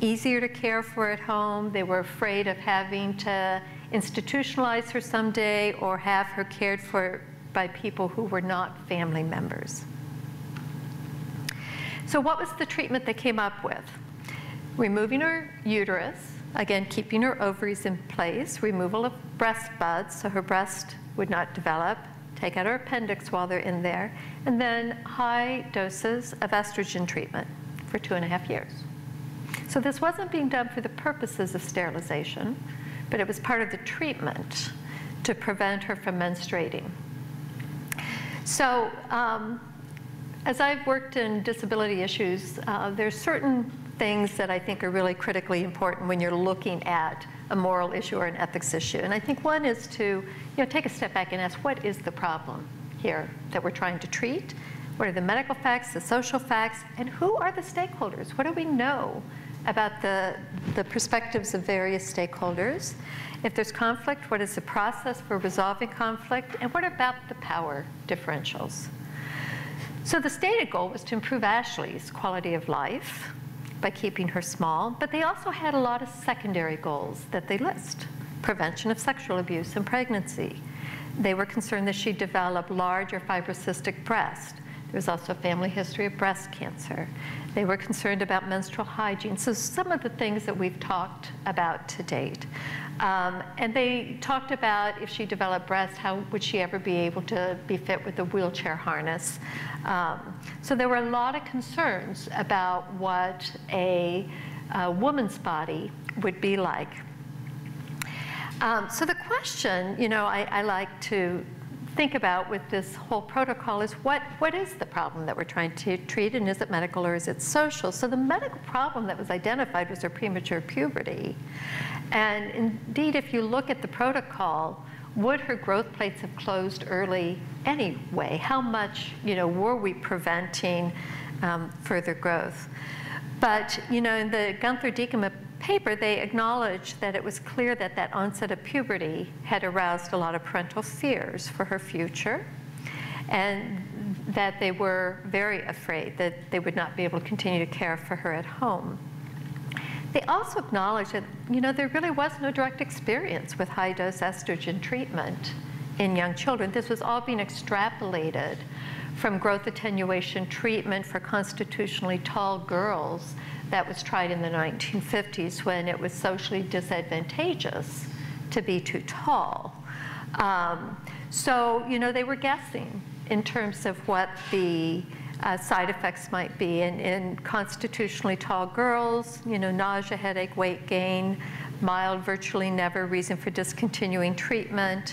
easier to care for at home. They were afraid of having to institutionalize her someday or have her cared for by people who were not family members. So what was the treatment they came up with? Removing her uterus, again, keeping her ovaries in place, removal of breast buds so her breast would not develop, take out her appendix while they're in there, and then high doses of estrogen treatment for two and a half years. So this wasn't being done for the purposes of sterilization, but it was part of the treatment to prevent her from menstruating. So um, as I've worked in disability issues, uh, there's certain things that I think are really critically important when you're looking at a moral issue or an ethics issue. And I think one is to you know, take a step back and ask, what is the problem here that we're trying to treat? What are the medical facts, the social facts, and who are the stakeholders? What do we know about the, the perspectives of various stakeholders? If there's conflict, what is the process for resolving conflict? And what about the power differentials? So the stated goal was to improve Ashley's quality of life by keeping her small, but they also had a lot of secondary goals that they list. Prevention of sexual abuse and pregnancy. They were concerned that she develop large or fibrocystic breasts. There was also a family history of breast cancer. They were concerned about menstrual hygiene. So some of the things that we've talked about to date. Um, and they talked about if she developed breast, how would she ever be able to be fit with a wheelchair harness? Um, so there were a lot of concerns about what a, a woman's body would be like. Um, so the question, you know, I, I like to think about with this whole protocol is what, what is the problem that we're trying to treat, and is it medical or is it social? So the medical problem that was identified was her premature puberty. And indeed, if you look at the protocol, would her growth plates have closed early anyway? How much, you know, were we preventing um, further growth? But, you know, in the Gunther Diekema paper, they acknowledged that it was clear that that onset of puberty had aroused a lot of parental fears for her future, and that they were very afraid that they would not be able to continue to care for her at home. They also acknowledged that, you know, there really was no direct experience with high-dose estrogen treatment in young children. This was all being extrapolated from growth attenuation treatment for constitutionally tall girls that was tried in the nineteen fifties when it was socially disadvantageous to be too tall. Um, so, you know, they were guessing in terms of what the Uh, side effects might be. In, in constitutionally tall girls, you know, nausea, headache, weight gain, mild, virtually never reason for discontinuing treatment,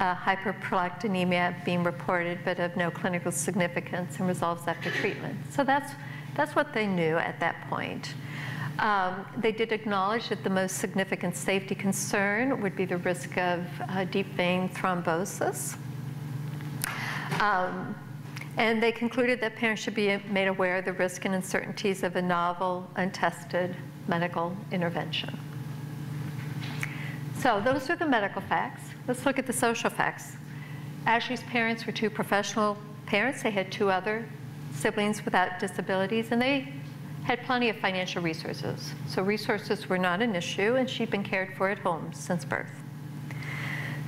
uh, hyperprolactinemia being reported but of no clinical significance and resolves after treatment. So that's, that's what they knew at that point. Um, they did acknowledge that the most significant safety concern would be the risk of uh, deep vein thrombosis. Um, And they concluded that parents should be made aware of the risk and uncertainties of a novel, untested medical intervention. So those are the medical facts. Let's look at the social facts. Ashley's parents were two professional parents. They had two other siblings without disabilities, and they had plenty of financial resources. So resources were not an issue, and she'd been cared for at home since birth.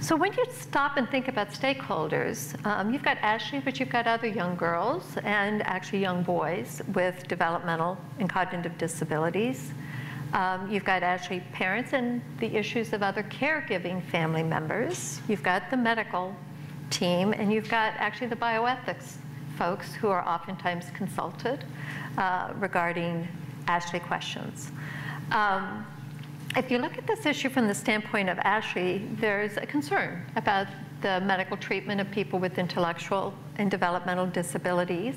So when you stop and think about stakeholders, um, you've got Ashley, but you've got other young girls and actually young boys with developmental and cognitive disabilities. Um, you've got Ashley's parents and the issues of other caregiving family members. You've got the medical team, and you've got actually the bioethics folks who are oftentimes consulted uh, regarding Ashley questions. Um, If you look at this issue from the standpoint of Ashley, there's a concern about the medical treatment of people with intellectual and developmental disabilities.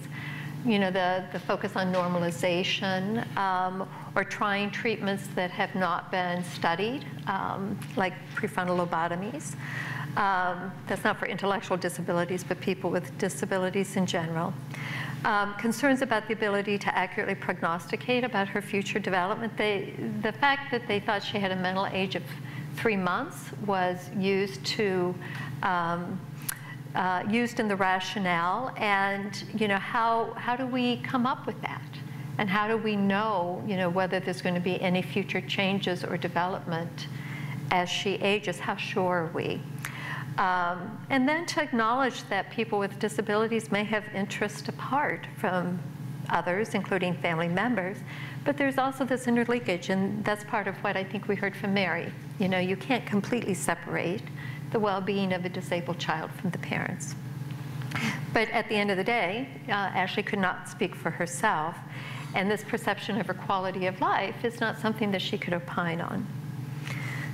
You know, the, the focus on normalization um, or trying treatments that have not been studied, um, like prefrontal lobotomies. Um, that's not for intellectual disabilities, but people with disabilities in general. Um, concerns about the ability to accurately prognosticate about her future development. They, the fact that they thought she had a mental age of three months was used to um, uh, used in the rationale, and you know how how do we come up with that, and how do we know you know whether there's going to be any future changes or development as she ages? How sure are we? Um, and then to acknowledge that people with disabilities may have interests apart from others, including family members, but there's also this interleakage, and that's part of what I think we heard from Mary. You know, you can't completely separate the well-being of a disabled child from the parents. But at the end of the day, uh, Ashley could not speak for herself, and this perception of her quality of life is not something that she could opine on.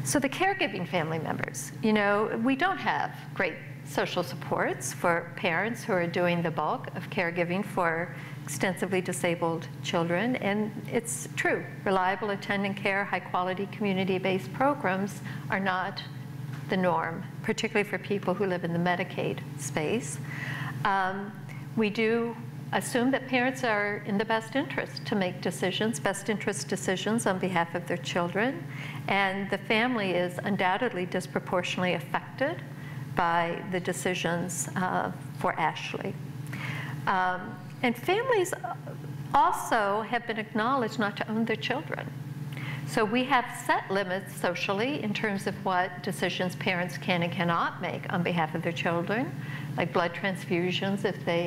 So the caregiving family members, you know, we don't have great social supports for parents who are doing the bulk of caregiving for extensively disabled children. And it's true, reliable attendant care, high quality community-based programs are not the norm, particularly for people who live in the Medicaid space. Um, we do assume that parents are in the best interest to make decisions, best interest decisions on behalf of their children. And the family is undoubtedly disproportionately affected by the decisions uh, for Ashley. Um, and families also have been acknowledged not to own their children. So we have set limits socially in terms of what decisions parents can and cannot make on behalf of their children, like blood transfusions if they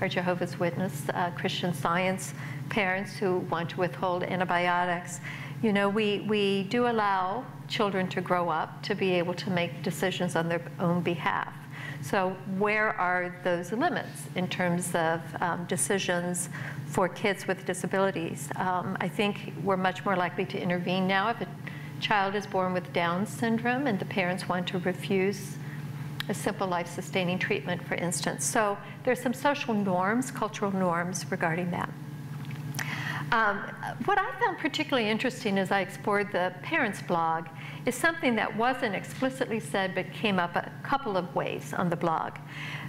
are Jehovah's Witness, uh, Christian Science parents who want to withhold antibiotics. You know, we, we do allow children to grow up to be able to make decisions on their own behalf. So where are those limits in terms of um, decisions for kids with disabilities? Um, I think we're much more likely to intervene now if a child is born with Down syndrome and the parents want to refuse a simple life-sustaining treatment, for instance. So there's some social norms, cultural norms regarding that. Um, what I found particularly interesting as I explored the parents' blog is something that wasn't explicitly said but came up a couple of ways on the blog.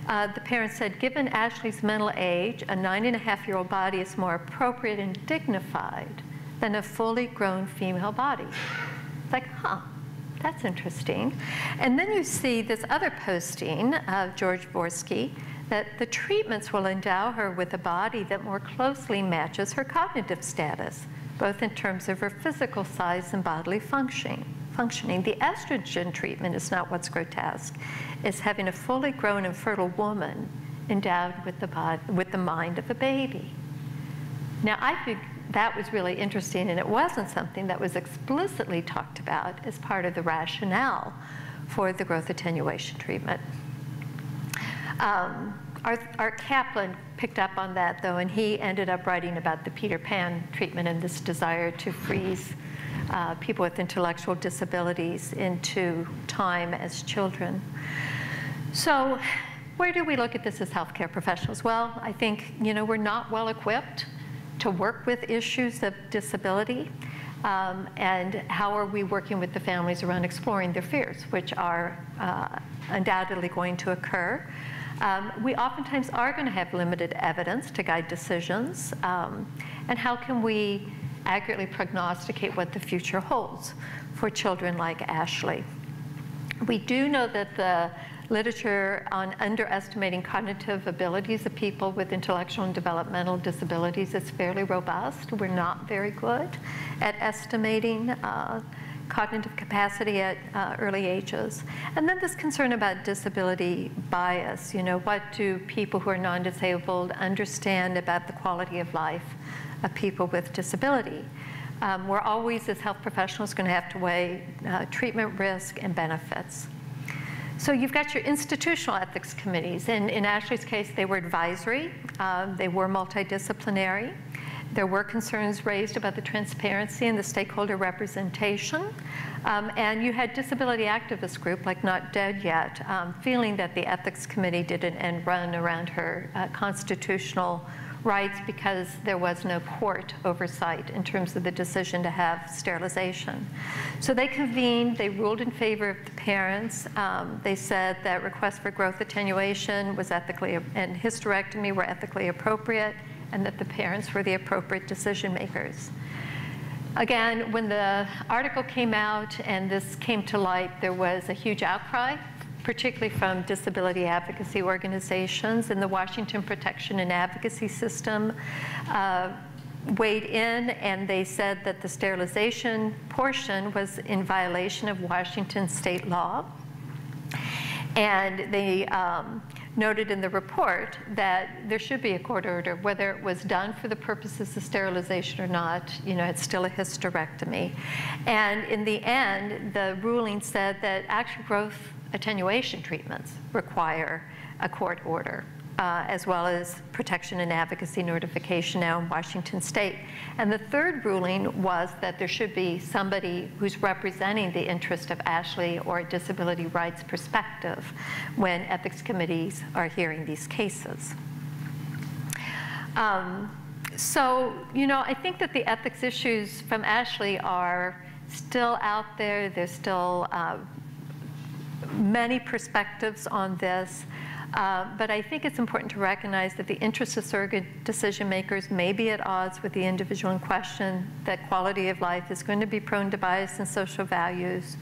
Uh, the parents said, given Ashley's mental age, a nine and a half year old body is more appropriate and dignified than a fully grown female body. It's like, huh, that's interesting. And then you see this other posting of George Vorsky, that the treatments will endow her with a body that more closely matches her cognitive status, both in terms of her physical size and bodily functioning. Functioning. The estrogen treatment is not what's grotesque. It's having a fully grown and fertile woman endowed with the, body, with the mind of a baby. Now, I think that was really interesting, and it wasn't something that was explicitly talked about as part of the rationale for the growth attenuation treatment. Um, Art, Art Kaplan picked up on that, though, and he ended up writing about the Peter Pan treatment and this desire to freeze uh, people with intellectual disabilities into time as children. So where do we look at this as healthcare professionals? Well, I think, you know, we're not well equipped to work with issues of disability. Um, and how are we working with the families around exploring their fears, which are uh, undoubtedly going to occur? Um, we oftentimes are going to have limited evidence to guide decisions, um, and how can we accurately prognosticate what the future holds for children like Ashley? We do know that the literature on underestimating cognitive abilities of people with intellectual and developmental disabilities is fairly robust. We're not very good at estimating uh, cognitive capacity at uh, early ages. And then this concern about disability bias, you know, what do people who are non-disabled understand about the quality of life of people with disability? Um, we're always, as health professionals, going to have to weigh uh, treatment risk and benefits. So you've got your institutional ethics committees. And in Ashley's case, they were advisory. Um, they were multidisciplinary. There were concerns raised about the transparency and the stakeholder representation. Um, and you had disability activist group, like Not Dead Yet, um, feeling that the ethics committee did an end run around her uh, constitutional rights because there was no court oversight in terms of the decision to have sterilization. So they convened, they ruled in favor of the parents. Um, they said that requests for growth attenuation was ethically, and hysterectomy were ethically appropriate, and that the parents were the appropriate decision makers. Again, when the article came out and this came to light, there was a huge outcry, particularly from disability advocacy organizations, and the Washington Protection and Advocacy System uh, weighed in, and they said that the sterilization portion was in violation of Washington state law. And they um, noted in the report that there should be a court order. Whether it was done for the purposes of sterilization or not, you know, it's still a hysterectomy. And in the end, the ruling said that actual growth attenuation treatments require a court order, uh, as well as protection and advocacy notification now in Washington state. And the third ruling was that there should be somebody who's representing the interest of Ashley or a disability rights perspective when ethics committees are hearing these cases. Um, so, you know, I think that the ethics issues from Ashley are still out there. They're still uh, many perspectives on this. Uh, but I think it's important to recognize that the interests of surrogate decision makers may be at odds with the individual in question, that quality of life is going to be prone to bias and social values.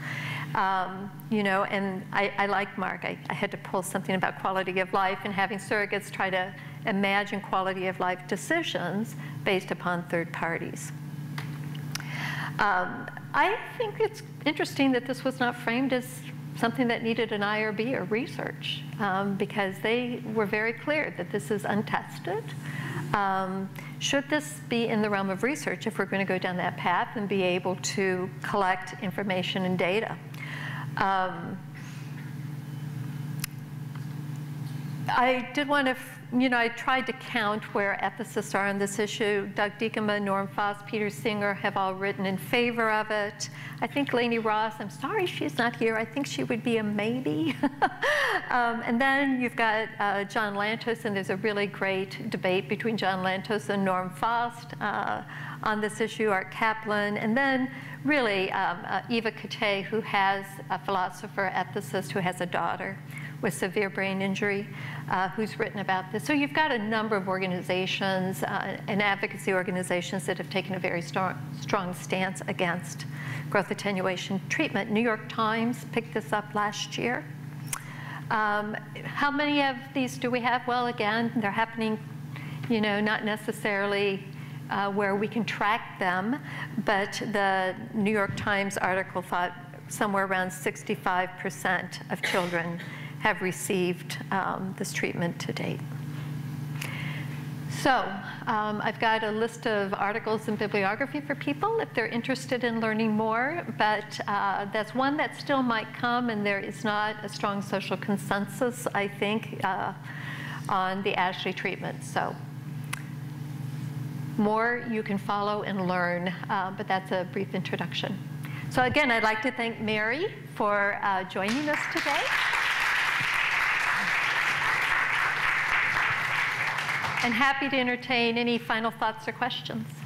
Um, you know, and I, I like Mark. I, I had to pull something about quality of life and having surrogates try to imagine quality of life decisions based upon third parties. Um, I think it's interesting that this was not framed as something that needed an I R B or research, um, because they were very clear that this is untested. Um, should this be in the realm of research if we're going to go down that path and be able to collect information and data? Um, I did want to, you know, I tried to count where ethicists are on this issue. Doug Diekema, Norm Fost, Peter Singer have all written in favor of it. I think Lainey Ross, I'm sorry she's not here. I think she would be a maybe. Um, and then you've got uh, John Lantos, and there's a really great debate between John Lantos and Norm Fost uh, on this issue, Art Kaplan, and then really um, uh, Eva Kate, who has a philosopher, ethicist, who has a daughter with severe brain injury, uh, who's written about this. So you've got a number of organizations uh, and advocacy organizations that have taken a very strong, strong stance against growth attenuation treatment. New York Times picked this up last year. Um, how many of these do we have? Well, again, they're happening, you know, not necessarily uh, where we can track them, but the New York Times article thought somewhere around sixty-five percent of children have received um, this treatment to date. So um, I've got a list of articles and bibliography for people if they're interested in learning more, but uh, that's one that still might come, and there is not a strong social consensus, I think, uh, on the Ashley treatment. So more you can follow and learn, uh, but that's a brief introduction. So again, I'd like to thank Mary for uh, joining us today. And happy to entertain any final thoughts or questions.